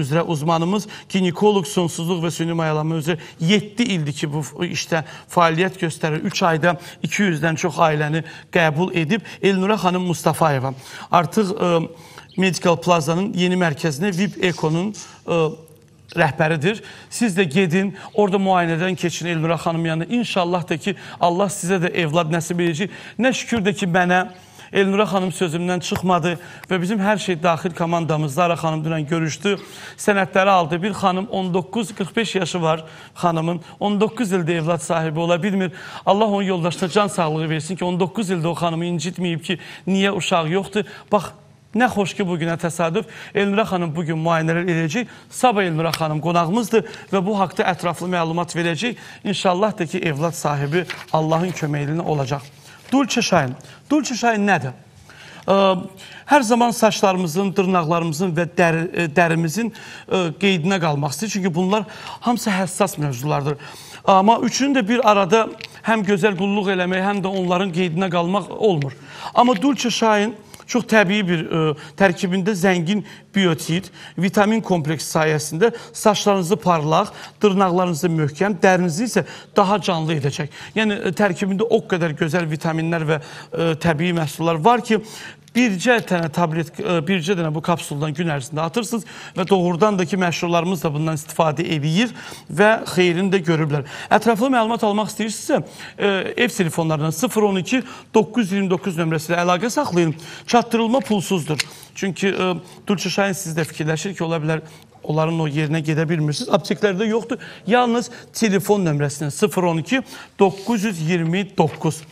üzrə uzmanımız, ginekoloq, sonsuzluq və süni mayalanma üzrə yeddi ildir ki, bu işdə fəaliyyət göstərir. üç ayda iki yüzdən çox ailəni qəbul edib. Elnura xanım Mustafayeva artıq Medical Plaza'nın yeni mərkəzinə V I P Eko'nun rəhbəridir. Siz də gedin, orada müayinədən keçin Elnura xanım yanına. İnşallah da ki, Allah sizə də evlad nəsib edəcək. Nə şükür də ki, mənə Elnura xanım sözümdən çıxmadı və bizim hər şey daxil komandamız Zara xanım dünən görüşdü, sənədləri aldı. Bir xanım on doqquz qırx beş yaşı var xanımın, on doqquz ildə evlad sahibi ola bilmir. Allah onun yoldaşına can sağlığı versin ki, on doqquz ildə o xanımı incitməyib ki, niyə uşaq yoxdur? Bax, nə xoş ki, bugünə təsadüf. Elnura xanım bugün müayinələr eləyəcək. Sabah Elnura xanım qonağımızdır və bu haqda ətraflı məlumat verəcək. İnşallah da ki, evlad sahibi Allahın köməkliyinə olacaq. Dulçe Şahin. Dulçe Şahin nədir? Hər zaman saçlarımızın, dırnaqlarımızın və dərimizin qeydinə qalmaq istəyir. Çünki bunlar hamısı həssas mövzulardır. Amma üçünün də bir arada həm gözəl qulluq eləmək, həm də onların qeydinə qalmaq olmur. Amma Dulçe Şahin çox təbii bir tərkibində zəngin biotid, vitamin kompleksi sayəsində saçlarınızı parlaq, dırnaqlarınızı möhkəm, dərinizi isə daha canlı edəcək. Yəni, tərkibində o qədər gözəl vitaminlər və təbii məhsullar var ki, bircə dənə tablet, bircə dənə bu kapsuldan gün ərzində atırsınız və doğrudan da ki, məşhurlarımız da bundan istifadə edir və xeyrini də görürlər. Ətraflı məlumat almaq istəyirsinizsə, ev telefonlarından sıfır on iki doqquz yüz iyirmi doqquz nömrəsi ilə əlaqə saxlayın. Çatdırılma pulsuzdur. Çünki Dulçe Şahin siz də fikirləşir ki, ola bilər, onların o yerinə gedə bilmirsiniz. Apteklərdə yoxdur. Yalnız telefon nömrəsindən sıfır on iki doqquz yüz iyirmi doqquz.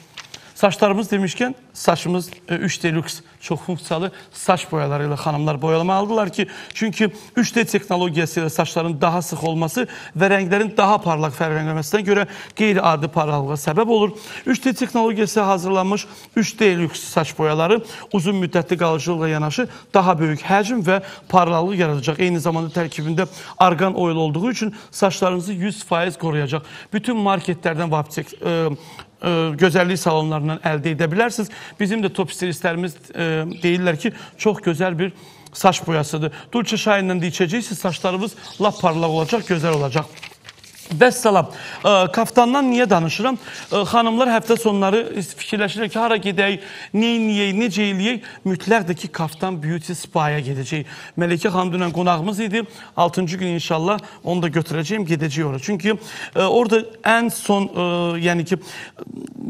Saçlarımız demişken saçımız üç D Lux çok funksalı saç boyalarıyla hanımlar boyalama aldılar ki çünkü üç D teknolojisiyle saçların daha sık olması ve renklerin daha parlak fərqlənməsinə görə qeyri-adi parlaqlığa səbəb olur. üç D teknolojisi hazırlanmış üç D Lux saç boyaları uzun müddətli qalıcılıqla yanaşı daha böyük həcm və parlaqlıq yaradacaq. Eyni zamanda tərkibində argan oil olduğu üçün saçlarınızı yüz faiz qoruyacaq. Bütün marketlərdən və aptek gözəllik salonlarından əldə edə bilərsiniz. Bizim də top stilistlərimiz deyirlər ki, çox gözəl bir saç boyasıdır. Dulce Shine'dan da içəcəksiniz, saçlarımız lap parlaq olacaq, gözəl olacaq. Vəssalam, kaftandan niyə danışıram? Xanımlar həftə sonları fikirləşirlər ki, hara gedək, neyniyək, necə eləyək? Mütləq də ki, kaftan beauty spaya gedəcək. Mələkə xanım dünən qonağımız idi, altıncı gün inşallah onu da götürəcəyim, gedəcəyik orada. Çünki orada ən son, yəni ki,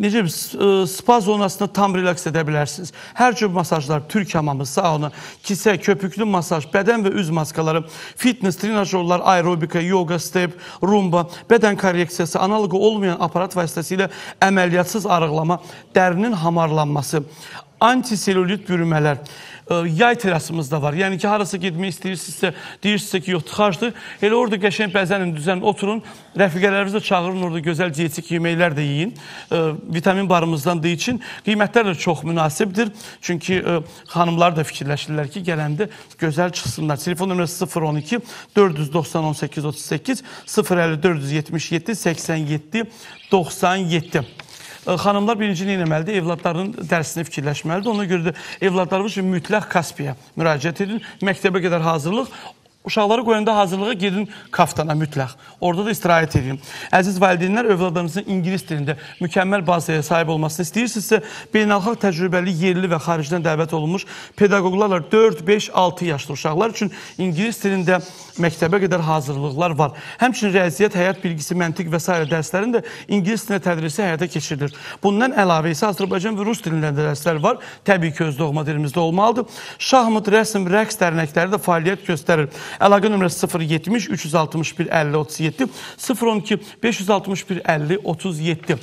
necə bir spa zonasında tam relaks edə bilərsiniz. Hər cür masajlar, türk hamamı, sauna, kisə, köpüklü masaj, bədən və üz maskaları, fitness, trenajorlar, aerobika, yoga, step, rumba, bədən korreksiyası, analogu olmayan aparat vasitəsilə əməliyyatsız arıqlama, dərinin hamarlanması, antiselülit bürümələr, yay terasımız da var. Yəni ki, harasa gedmək istəyirsinizsə, deyirsinizsə ki, yox, tıxacdır. Elə orada qəşəng bəzənin, düzənin, oturun, rəfiqələrinizi çağırın, orada gözəl dietik yeməklər də yiyin. Vitamin barımızdan da için qiymətlər də çox münasibdir. Çünki xanımlar da fikirləşirlər ki, gələndə gözəl çıxsınlar. Telefon nömrəsi sıfır on iki dörd yüz doxsan on səkkiz otuz səkkiz, sıfır əlli dörd yüz yetmiş yeddi səksən yeddi doxsan yeddi. Xanımlar birinci nə etməlidir? Evladlarının dərsini fikirləşməlidir. Ona görə də evladlarımız üçün mütləq Kaspiya müraciət edin. Məktəbə qədər hazırlıq. Uşaqları qoyanda hazırlığa gedin kaftana mütləq. Orada da istirahət edin. Əziz valideynlər, övladlarınızın ingilis dilində mükəmməl bazaya sahib olmasını istəyirsinizsə, beynəlxalq təcrübəli, yerli və xaricdən dəvət olunmuş pedaqoqlarla dörd, beş, altı yaşlı uşaqlar üçün ingilis dilində məktəbə qədər hazırlıqlar var. Həmçinin rəziyyət, həyat bilgisi, məntiq və s. dərslərin də ingilis dilində tədrisi həyata keçirilir. Bundan əlavə isə Azərbaycan və Rus dilində dərslər var. Təbii ki, öz doğma dilimizdə olmalıdır. Şahmat, rəsm, rəqs dərnəkləri də fəaliyyət göstərir. Əlaqə nömrəsi sıfır yetmiş üç yüz altmış bir əlli otuz yeddi, sıfır on iki beş yüz altmış bir əlli otuz yeddi.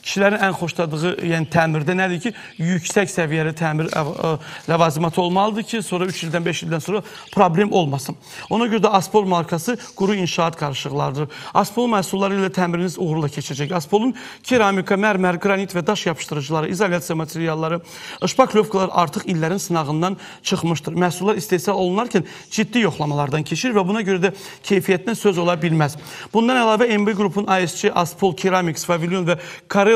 Kişilərin ən xoşladığı təmirdə nədir ki, yüksək səviyyəli təmir ləvazimatı olmalıdır ki, sonra üç ildən beş ildən sonra problem olmasın. Ona görə də Aspol markası quru inşaat qarışıqlardır. Aspol məhsulları ilə təmiriniz uğurla keçəcək. Aspolun keramika, mərmər, qranit və daş yapışdırıcıları, izolyasiya materialları, şpaklovkalar artıq illərin sınağından çıxmışdır. Məhsullar istehsal olunarkən ciddi yoxlamalardan keçir və buna görə də keyfiyyətinə söz ola bilməz. Bundan əlavə M B qrupun A S C, Aspol, Keramiks, Favilyon və Karel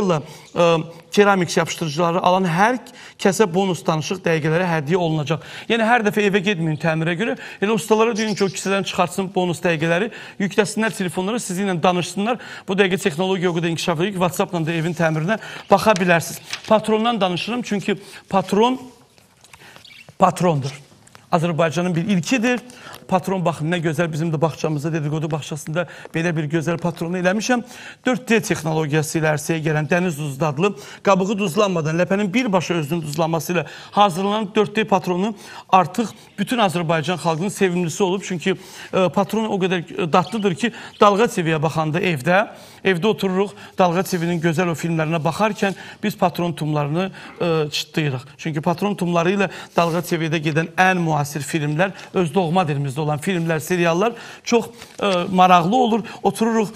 keramiks yapışdırıcıları alan hər kəsə bonus danışıq dəqiqələrə hədiyyə olunacaq. Yəni, hər dəfə evə gedməyin təmirə görə. Elə ustalara deyin ki, o kisədən çıxartsın bonus dəqiqələri, yükləsinlər telefonlara, sizinlə danışsınlar. Bu dəqiqə texnologiya o qədər inkişaf edir ki, WhatsApp-la da evin təmirinə baxa bilərsiniz. Patrondan danışırım, çünki patron patrondur. Azərbaycanın bir ilkidir. Patron baxın, nə gözəl bizim də baxçamızda, dedikodu baxçasında belə bir gözəl patronu eləmişəm. dörd D texnologiyası ilə ərsəyə gələn dəniz duzu adlı qabığı duzlanmadan, ləpənin birbaşa özünün duzlanması ilə hazırlanan dörd D patronu artıq bütün Azərbaycan xalqının sevimlisi olub. Çünki patron o qədər dadlıdır ki, dalğa T V-yə baxanda evdə, evdə otururuq, dalğa T V-nin gözəl o filmlərinə baxarkən biz patron tumlarını çıtlayırıq. Çünki patron tumları ilə dalğa T V-də gedən ən müasir filmlər, öz doğma dilimizdə olan filmlər, seriallar çox maraqlı olur. Otururuq,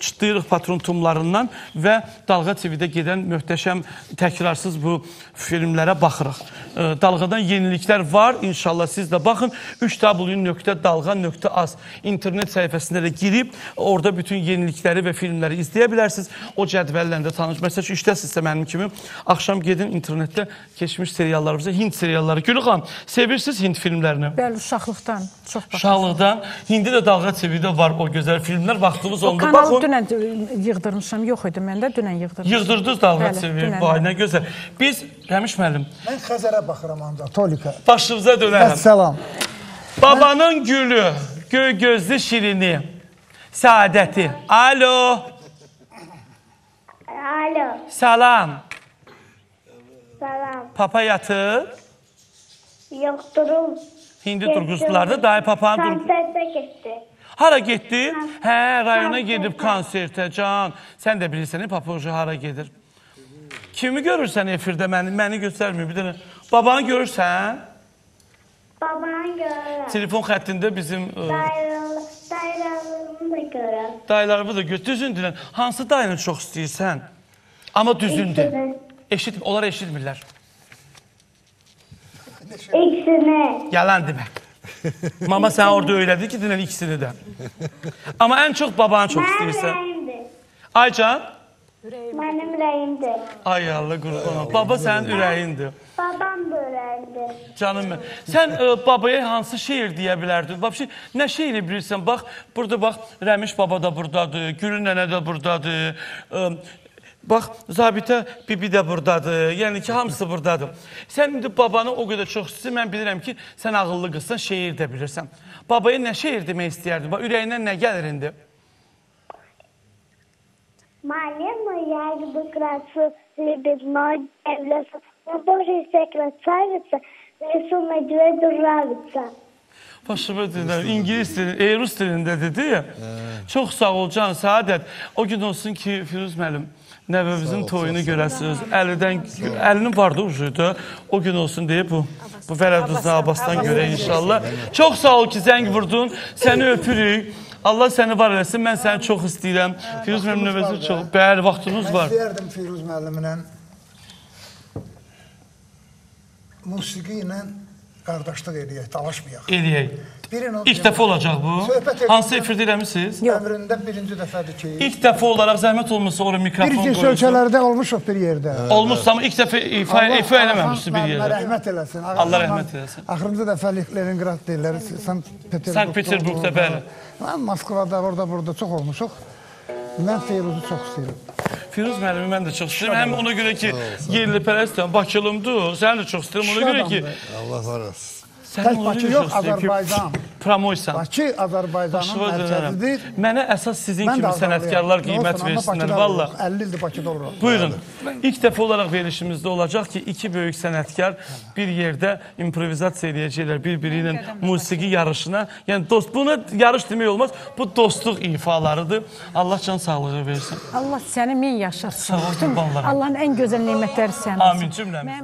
çıtlayırıq patron tumlarından və Dalğa T V-də gedən möhtəşəm təkrarsız bu filmlərə baxırıq. Dalğadan yeniliklər var, inşallah siz də baxın. üç w nöqtə dalğa nöqtə az internet səhifəsində də girib, orada bütün yenilikləri və filmləri izləyə bilərsiniz. O cədvəllə də tanış. Məsəl üçün, işləsinizsə mənim kimi, axşam gedin internetdə keçmiş seriallarımıza, Hind serialları. Gülü xanım, sevirsiniz Hind filmlərini? Bəli, uşaqlıqdan çox baxır. Uşaqlıqdan. Hindi də Dalğa T V-də var o gözəl filmlər. Vaxtımız onda baxın. O kanalı dünən yığdırmışam. Yox idi məndə, dünən yığdırmışam. Yığdırdınız Dalğa T V-yə. Vay, nə gözəl. Biz, Rəmiş müəllim. Mən Xəzərə baxıram anda, Tolika. Başımıza dönərəm. Əssalam. Babanın gülü, göy gözlü şirini, səadəti. Alo. Alo. Salam. Salam. Papa yatır. Yoxdurum. Hindi durğuzlardı. Dayı papağın durğuzlardı. Konsertə getdi. Hara getdi? Hə, rayona gedib konsertə, can. Sən də bilirsən, papa ucu hara gedir. Kimi görürsən efirdə? Məni, məni göstərmir. Bir dənə babanı görürsən? Babanı görürəm. Telefon xəttində bizim dayılarımı da görürəm. Dayılarımı da gör. Düzündür. Hansı dayını çox istəyirsən? Amma düzündür. Eşitmir. Onlar eşitmirlər. İkisini. Yalan demək. Mama sen orada öyle ki dinlen ikisini de. Ama en çok baban çok istiyorsan. Aycan. Benim yüreğimdir. Ay Allah kurban. Baba sen yüreğindir. Babam da yüreğimdir. Canım benim. Sen e, babaya hansı şiir diyebilirdin? Bak şey, ne şiirini bilirsen bak burada bak Rəmiş baba da buradadır, Gülün nənə de buradadır. E, Bax, Zabitə bibi də buradadır, yəni ki, hamısı buradadır. Sən indi babanı o qədər çox istəyirsən, mən bilirəm ki, sən ağıllı qızsan, şeir də bilirsən. Babaya nə şeir demək istəyərdin? Ürəyindən nə gəlir indi? Malena, yəni bıqrası, libidnoj, evləsi, boşu sekretarica, resul medvedi ravica. Başımı dinler, İngiliz dilinde, e, Rus dilinde dedi ya. Çox sağ ol Can, Səadət. O gün olsun ki, Firuz müəllim, nəvəmizin toyunu görəsiniz. Əlinin vardı ucuydu. O gün olsun deyib bu. Bu Fərəd Rıza Abbasdan görək inşallah. Çox sağ ol ki, zəng vurdun. Səni öpürük. Allah səni var eləsin. Mən səni çox istəyirəm. Firuz müəllim nəvəsi çox. Bəli, vaxtınız var. Mən istəyərdim Firuz müəllimlə musiqi ilə qardaşlıq eləyək, dalaşmayaq. Eləyək. İlk dəfə olacaq bu. Hansı efirdə eləmişsiniz? Ömründə birinci dəfədir ki... İlk dəfə olaraq zəhmət olmuşsa oraya mikrofon qoyursun. Bir-iki ölkələrdə olmuşuq bir yerdə. Olmuşsa ama ilk dəfə efə eləməmişsin bir yerdə. Allah rəhmət eləsin. Allah rəhmət eləsin. Axırıncı dəfə Leningrad deyirlər, Sankt-Peterburqda, bəli. Mən Moskvada, orada, burada çox olmuşuq. Mən Firuz'u çox istəyirəm. Firuz müəllimi mən də çox istəyirəm. Həm ona görə ki, yerli pərəstəm, Bakılımdır, səni də çox istəyirəm. Ona görə ki... Allah var olsun. Tək Bakı yox, Azərbaycan. Promoysan. Bakı, Azərbaycanın mərkəzidir. Mənə əsas sizin kimi sənətkarlar qiymət versinlər, valla. əlli ildir Bakıda olurum. Buyurun. İlk dəfə olaraq verilişimizdə olacaq ki, iki böyük sənətkar bir yerdə improvizasiya eləyəcəklər bir-biri ilə musiqi yarışına. Yəni, buna yarış demək olmaz, bu dostluq ifalarıdır. Allah can sağlığı versin. Allah səni min yaşatsın. Sağ olun, vallaha. Allahın ən gözəl neymətləri sənəsin. Amin, cümləmiz.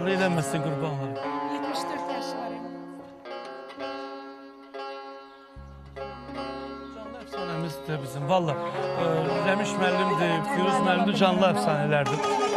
Allah eləməsin qurbanlar. yetmiş dörd yaşlarım. Canlı əfsanəmiz də bizim. Valla, Rəmiş müəllimdir, Firuz müəllimdir, canlı əfsanələrdir. Altyazı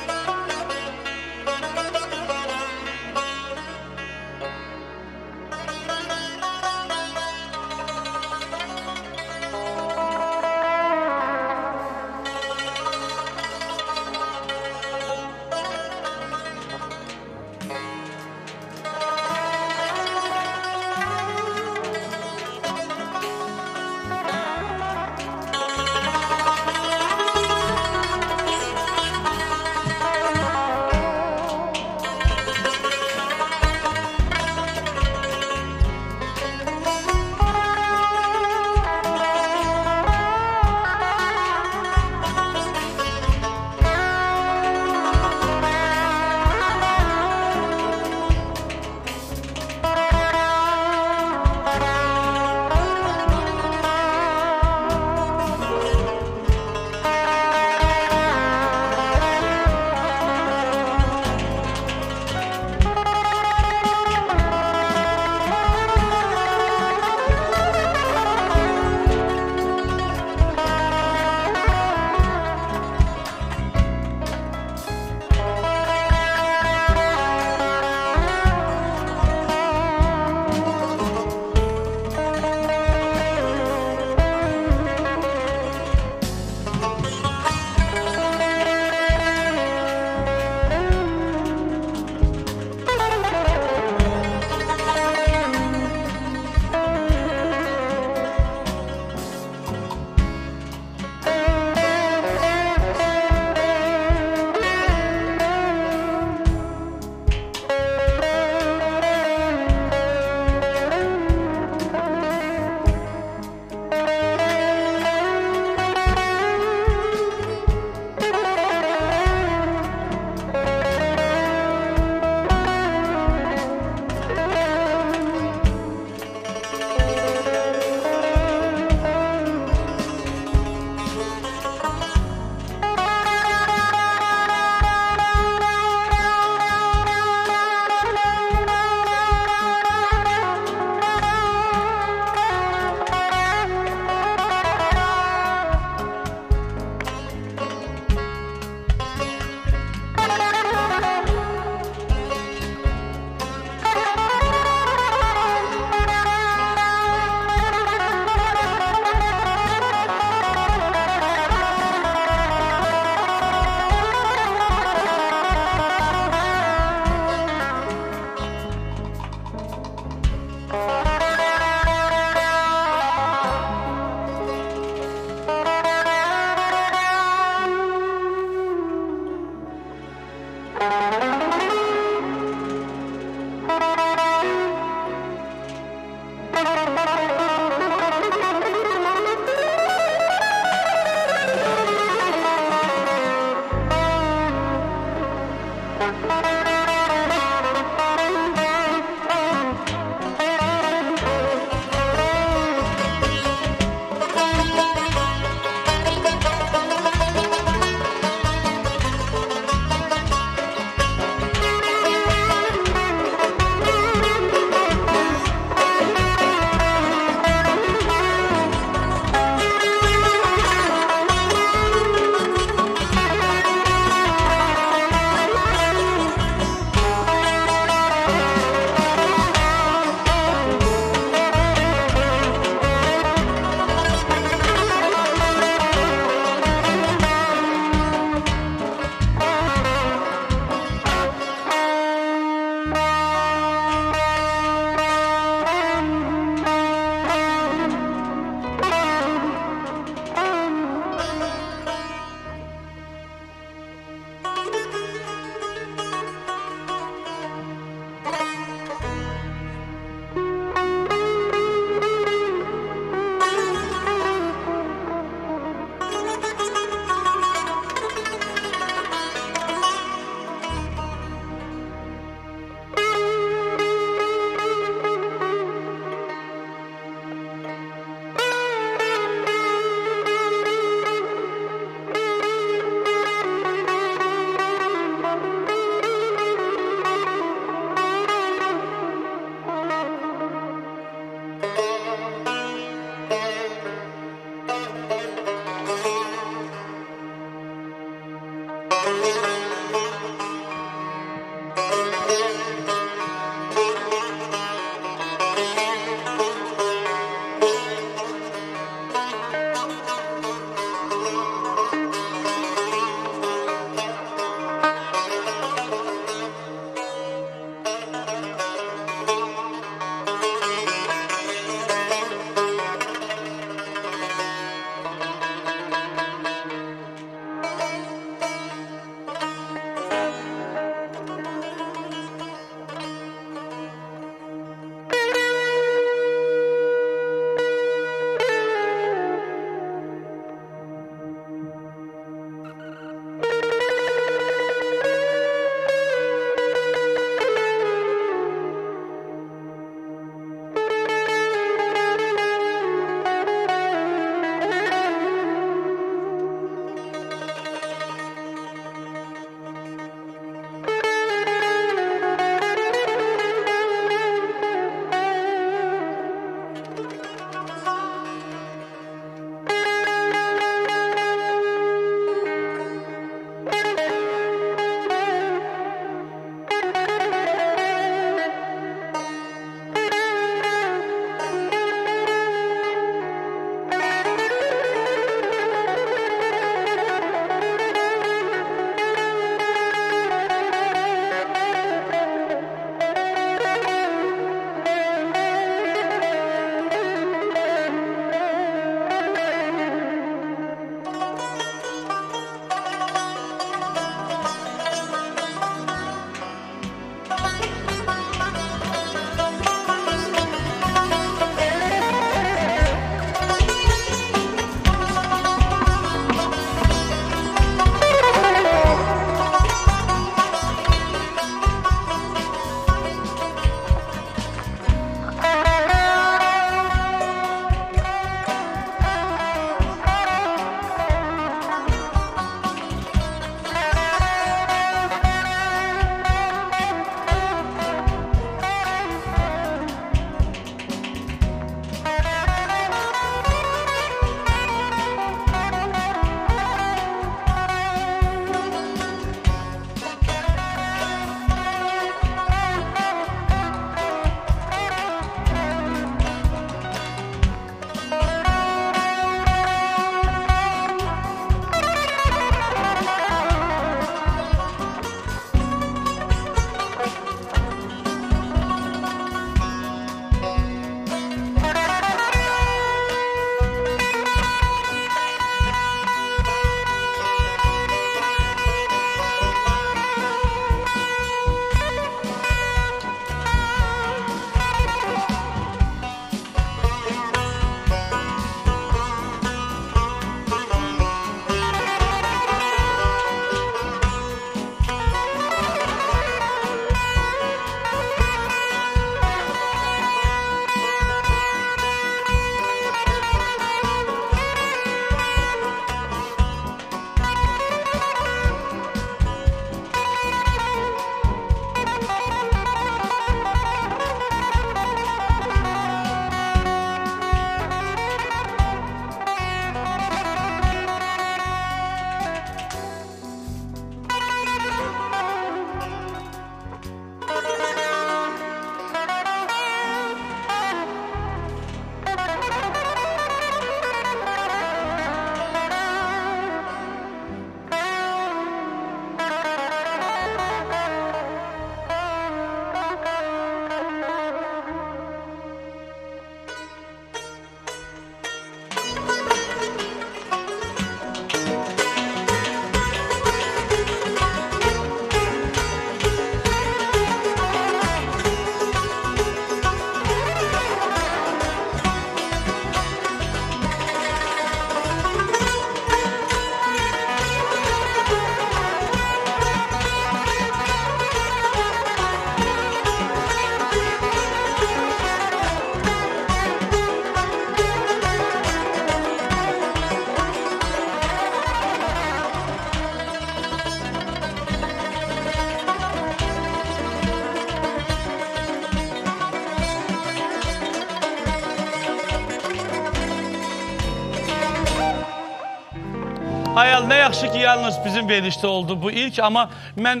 Hayal, ne yaxşı ki yalnız bizim verilişdə oldu bu ilk, amma mən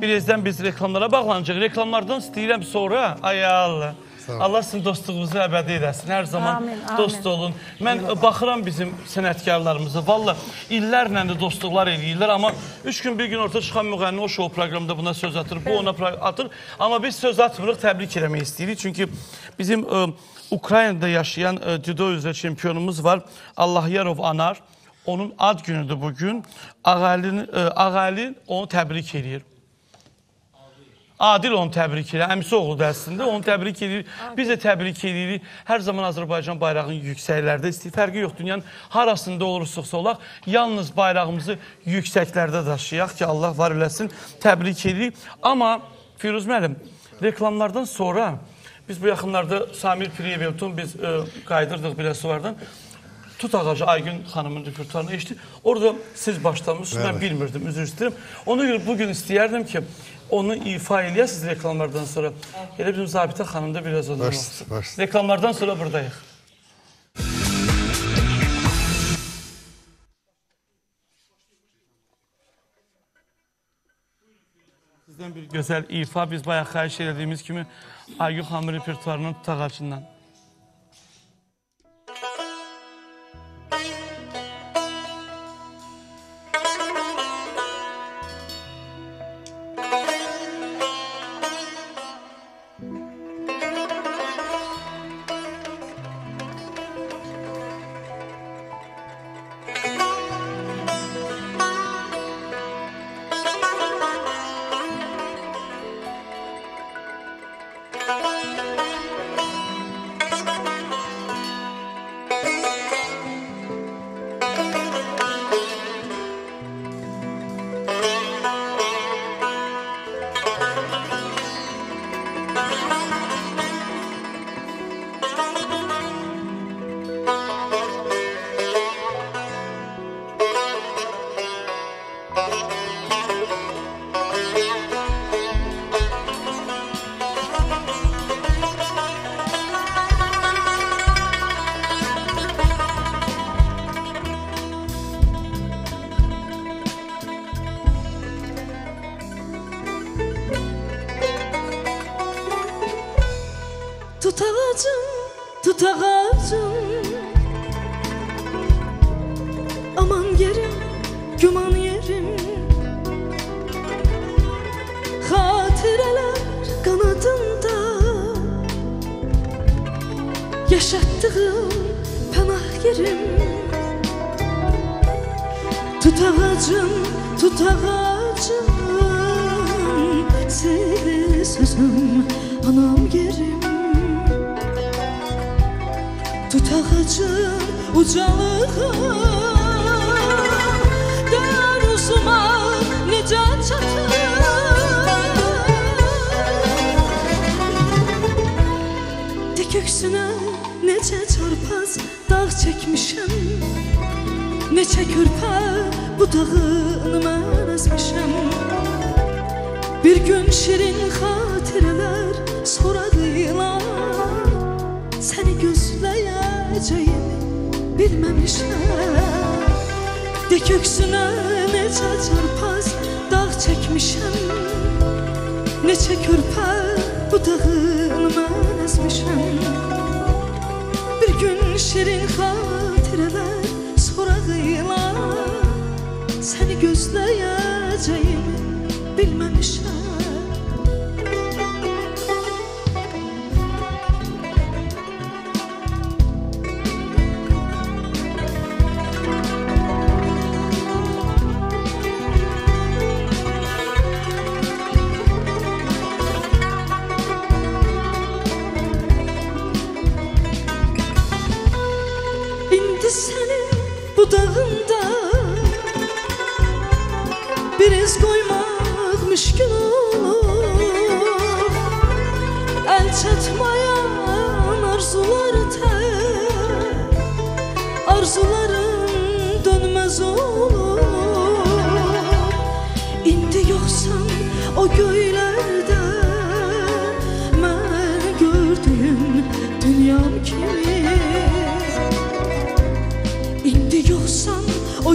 birazdan biz reklamlara bağlanacaq. Reklamlardan istəyirəm sonra. Hayal, Allah sizin dostluğunuzu əbədi edəsin. Hər zaman amin, amin. Dost olun. Mən baxıram bizim sənətkarlarımıza. Valla illərlə də dostluqlar eləyirlər. Amma üç gün bir gün orta çıxan müğənni o show proqramda buna söz atır. Bu ona atır. Amma biz söz atmırıq, təbrik eləmək istəyirik. Çünki bizim ıı, Ukraynada yaşayan ıı, judo üzrə çempionumuz var. Allahyarov Anar. Onun ad günüdür bugün. Ağalin, ıı, Ağalin onu təbrik eləyir. Adil onu təbrik edir. Əmisi oğlu da əslində onu təbrik edir. Biz də təbrik edirik. Hər zaman Azərbaycan bayrağını yüksəklərdə istəyir. Fərqi yox, dünyanın harasında olursuqsa olaq, yalnız bayrağımızı yüksəklərdə daşıyaq ki, Allah var eləsin. Təbrik edirik. Amma Firuz müəllim, reklamlardan sonra biz bu yaxınlarda Samir Piriyevevtun biz ıı, qaydırdıq biləsuvardan. Tut ağacı Aygün xanımın repertuarını eşitdi. Orada siz başlamışsınız. Evet. Ben bilmirdim, üzr istəyirəm. Ona göre bugün istəyərdim ki, onu ifa eləyəsiz reklamlardan sonra. Elə bizim Zabitə xanım da biraz olur. Reklamlardan sonra buradayıq. Sizdən bir gözəl ifa. Biz bayağı xahiş elədiyimiz kimi Aygün xanımın repertuarının Tut ağacından.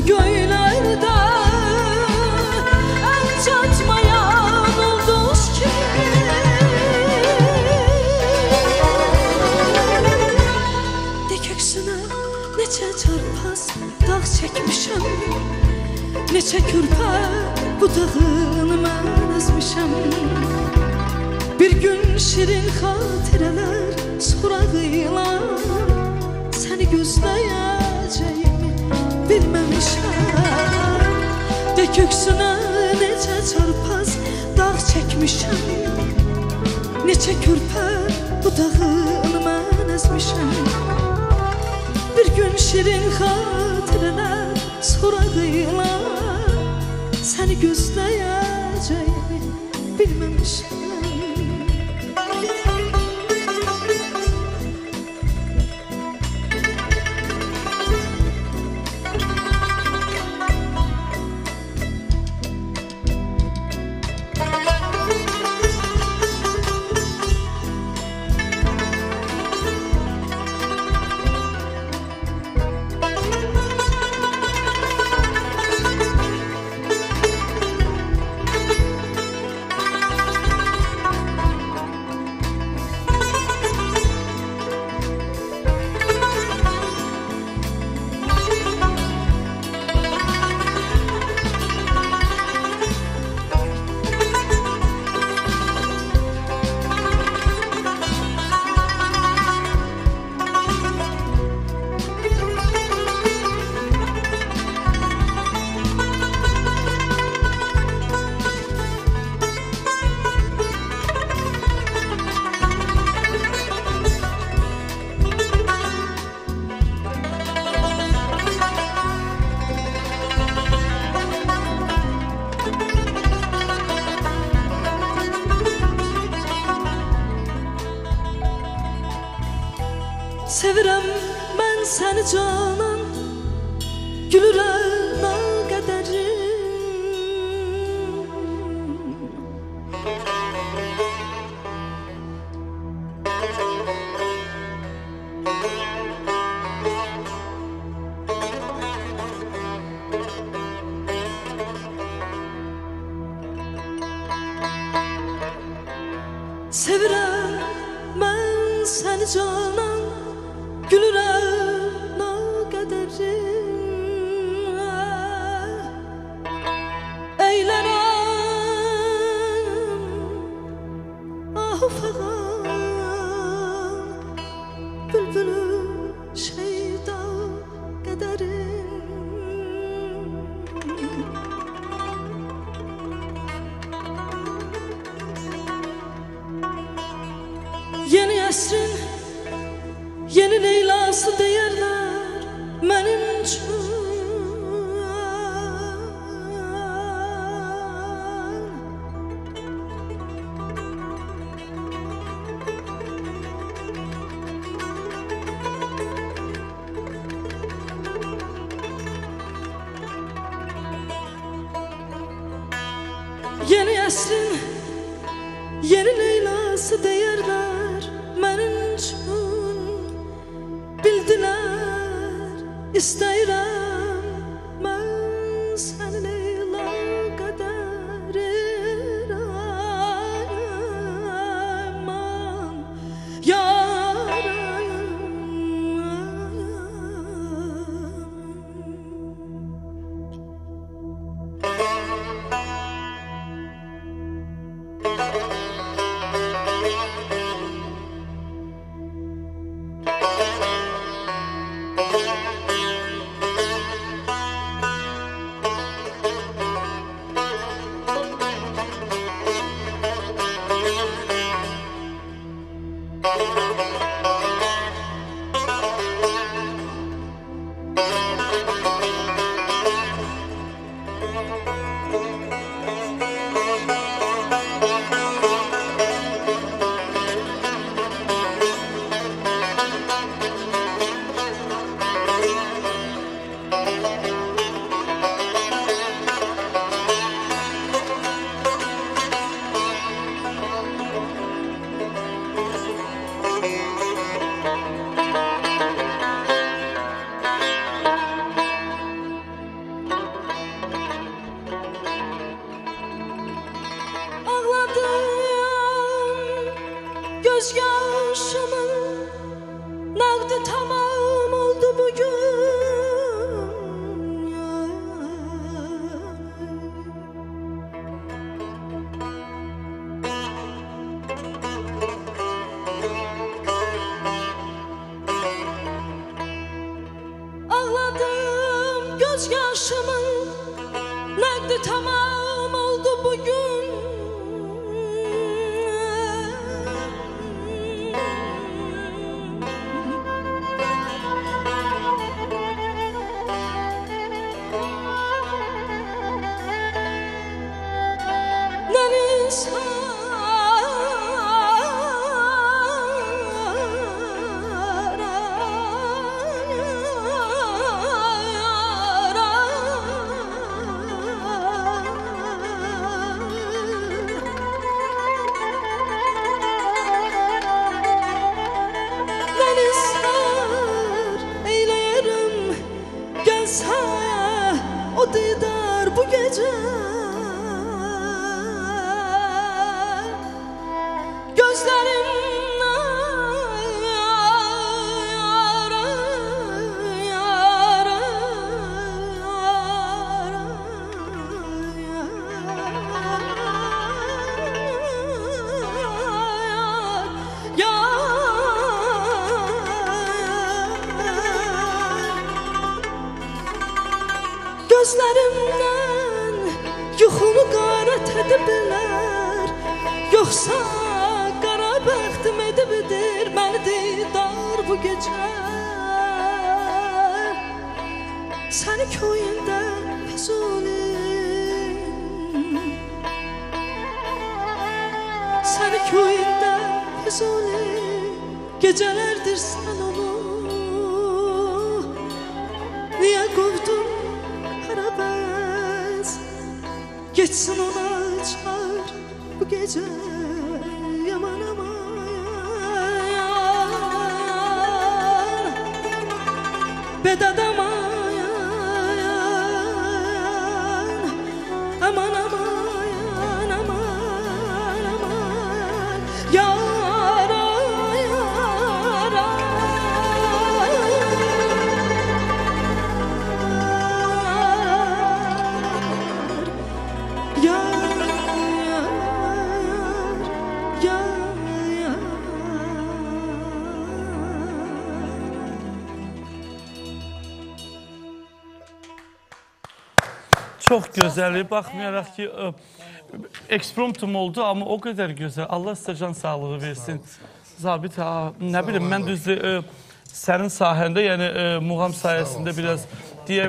Göyle Neçə kürpə bu dağını mən əzmişəm Bir gün şirin xatirələr suğrağıyla Səni gözləyəcəyimi bilməmişəm De köksünə necə çarpaz dağ çəkmişəm Neçə kürpə bu dağını mən əzmişəm Bir gün şirin xatirələr suğrağıyla Səni gözləyəcəyimi bilməmişəm Sevirəm mən səni canan Gülürəm nə qədərim Sevirəm mən səni canan Gülürəm nə qədərim Eylənəm Ah ufağam Bülbülüm şeyda qədərim Yeni əsrin Yeni Leylası deyərlər mənim üçün Yeni əsrin Yeni Leylası deyərlər mənim üçün İstəyirəm mən səni Leyla qədərim Yarım Göz yaşımın nağdı tamam oldu bugün tamam oldu bugün. O didar bu gece gözlerimle yara yara yara yara yara. Gözlərimdən yuxumu qarət ediblər, yoxsa qara bəxtim edibdir məni didar bu gecə. Səni köyündə Füzulim, səni köyündə Füzulim, gecələrdir sən onu niyə qovdun? Geçsin ona çağır bu gece yaman ama yar, bedad ama yar, aman ama yar, aman aman yar, yar, Çox gözəli, baxmayaraq ki, ekspromptum oldu, amma o qədər gözəl. Allah sizə can sağlığı versin. Zabit, nə bilim, mən düzdür, sənin sahəndə, yəni muğam sayəsində biraz deyə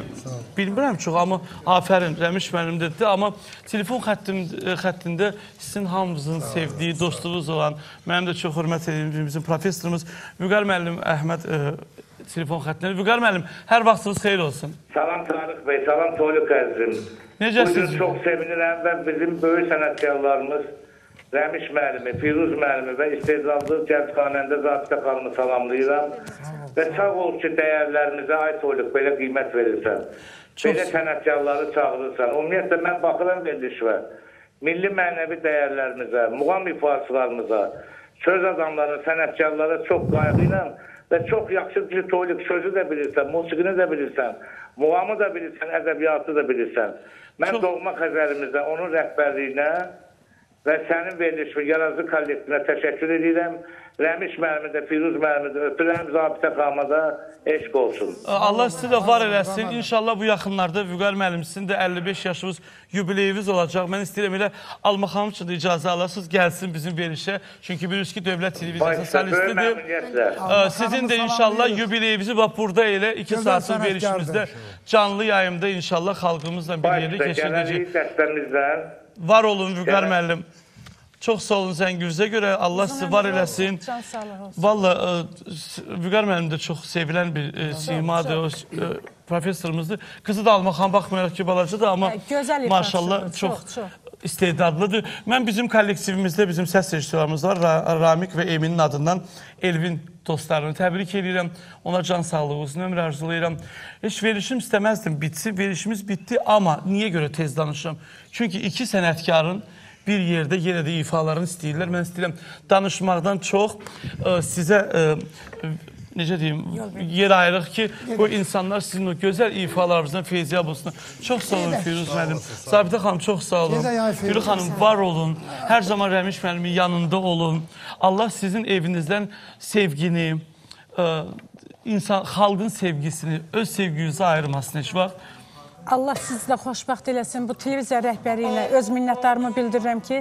bilmirəm çox, amma afərin, Rəmiş mənim dedi. Amma telefon xəttində sizin hamımızın sevdiyi, dostunuz olan, mənim də çox hörmət edilmişimizin professorumuz Vüqar müəllim Əhməd telefon xəttində. Vüqar müəllim, hər vaxtınız xeyir olsun. Salam Tarık Bey, salam Toluk əzizim. Necəsiniz? Bugün çox sevinirəm və bizim böyük sənətkarlarımız Rəmiş müəllimi, Firuz müəllimi və istedadlı cəbxanəndə Zabitə xanımı salamlayıram. Və sağ ol ki, dəyərlərimizə ay Toluk belə qiymət verirsən, belə sənətkarları çağırırsan. Ümumiyyətlə, mən baxıram verilişvə, milli mənəvi dəyərlərimizə, muğam ifasılarımıza, söz adamlarına, sənətkarlara çox qayğı ilə və çox yaxşı bir Toyluq sözü də bilirsən, musiqini də bilirsən, muğamı da bilirsən, ədəbiyyatı da bilirsən. Mən doğma Xəzərimizdə onun rəhbərliyinə və sənin verilişi Yarazı kollektivinə təşəkkür edirəm. Rəmiş müəllimə də, Firuz müəllimə də öpürəm, Zabitə xanıma da eşq olsun. Allah sizi də var eləsin. İnşallah bu yaxınlarda Vüqar müəllim sizin də əlli beş yaşınız yubileyiniz olacaq. Mən istəyirəm elə Alma xanım üçün də icazə alasınız, gəlsin bizim verilişə. Çünki bilirsiniz ki, Dövlət Televiziyası səlistidir. Sizin də inşallah yubileyinizi bax burada elə iki saatlik verilişimizdə canlı yayımda inşallah xalqımızla bir yerə keçiriləcək. Var olun Vüqar müəllim. Çox sağ olun zənginizə görə. Allah sizi var eləsin. Valla Vüqar müəllim də çox sevilən bir simadır. Professorumuzdur. Qızı da almaqan baxmayaraq ki, balacadır. Amma maşallah çox istedadlıdır. Mən bizim kollektivimizdə, bizim səs rejissorlarımız var. Ramik və Eminin adından Elvin dostlarını təbrik edirəm. Ona can sağlığı, uzun ömrə arzulayıram. Heç verilişim istəməzdim, bitsin. Verilişimiz bitdi, amma niyə görə tez danışıram? Çünki iki sənətkarın bir yerdə yenə də ifalarını istəyirlər. Mən istəyirəm danışmaqdan çox sizə, necə deyim, yer ayırıq ki, bu insanlar sizin o gözəl ifalarınızdan feyziyab olsun. Çox sağ olun Firuz müəllim. Zabitə xanım, çox sağ olun. Firuz xanım, var olun. Hər zaman Rəmiş müəllimin yanında olun. Allah sizin evinizdən sevgini, xalqın sevgisini, öz sevginizi ayırmasın heç vaxt. Allah sizi də xoşbaxt eləsin. Bu televiziya rəhbəri ilə öz minnətdarımı bildirirəm ki,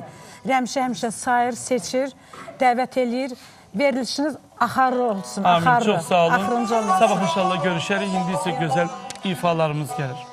həmişə-həmişə sayır, seçir, dəvət eləyir. Verilişiniz axarlı olsun. Amin, axarlı, çox sağ olun. Sabah inşallah görüşərik. İndi isə gözəl ifalarımız gəlir.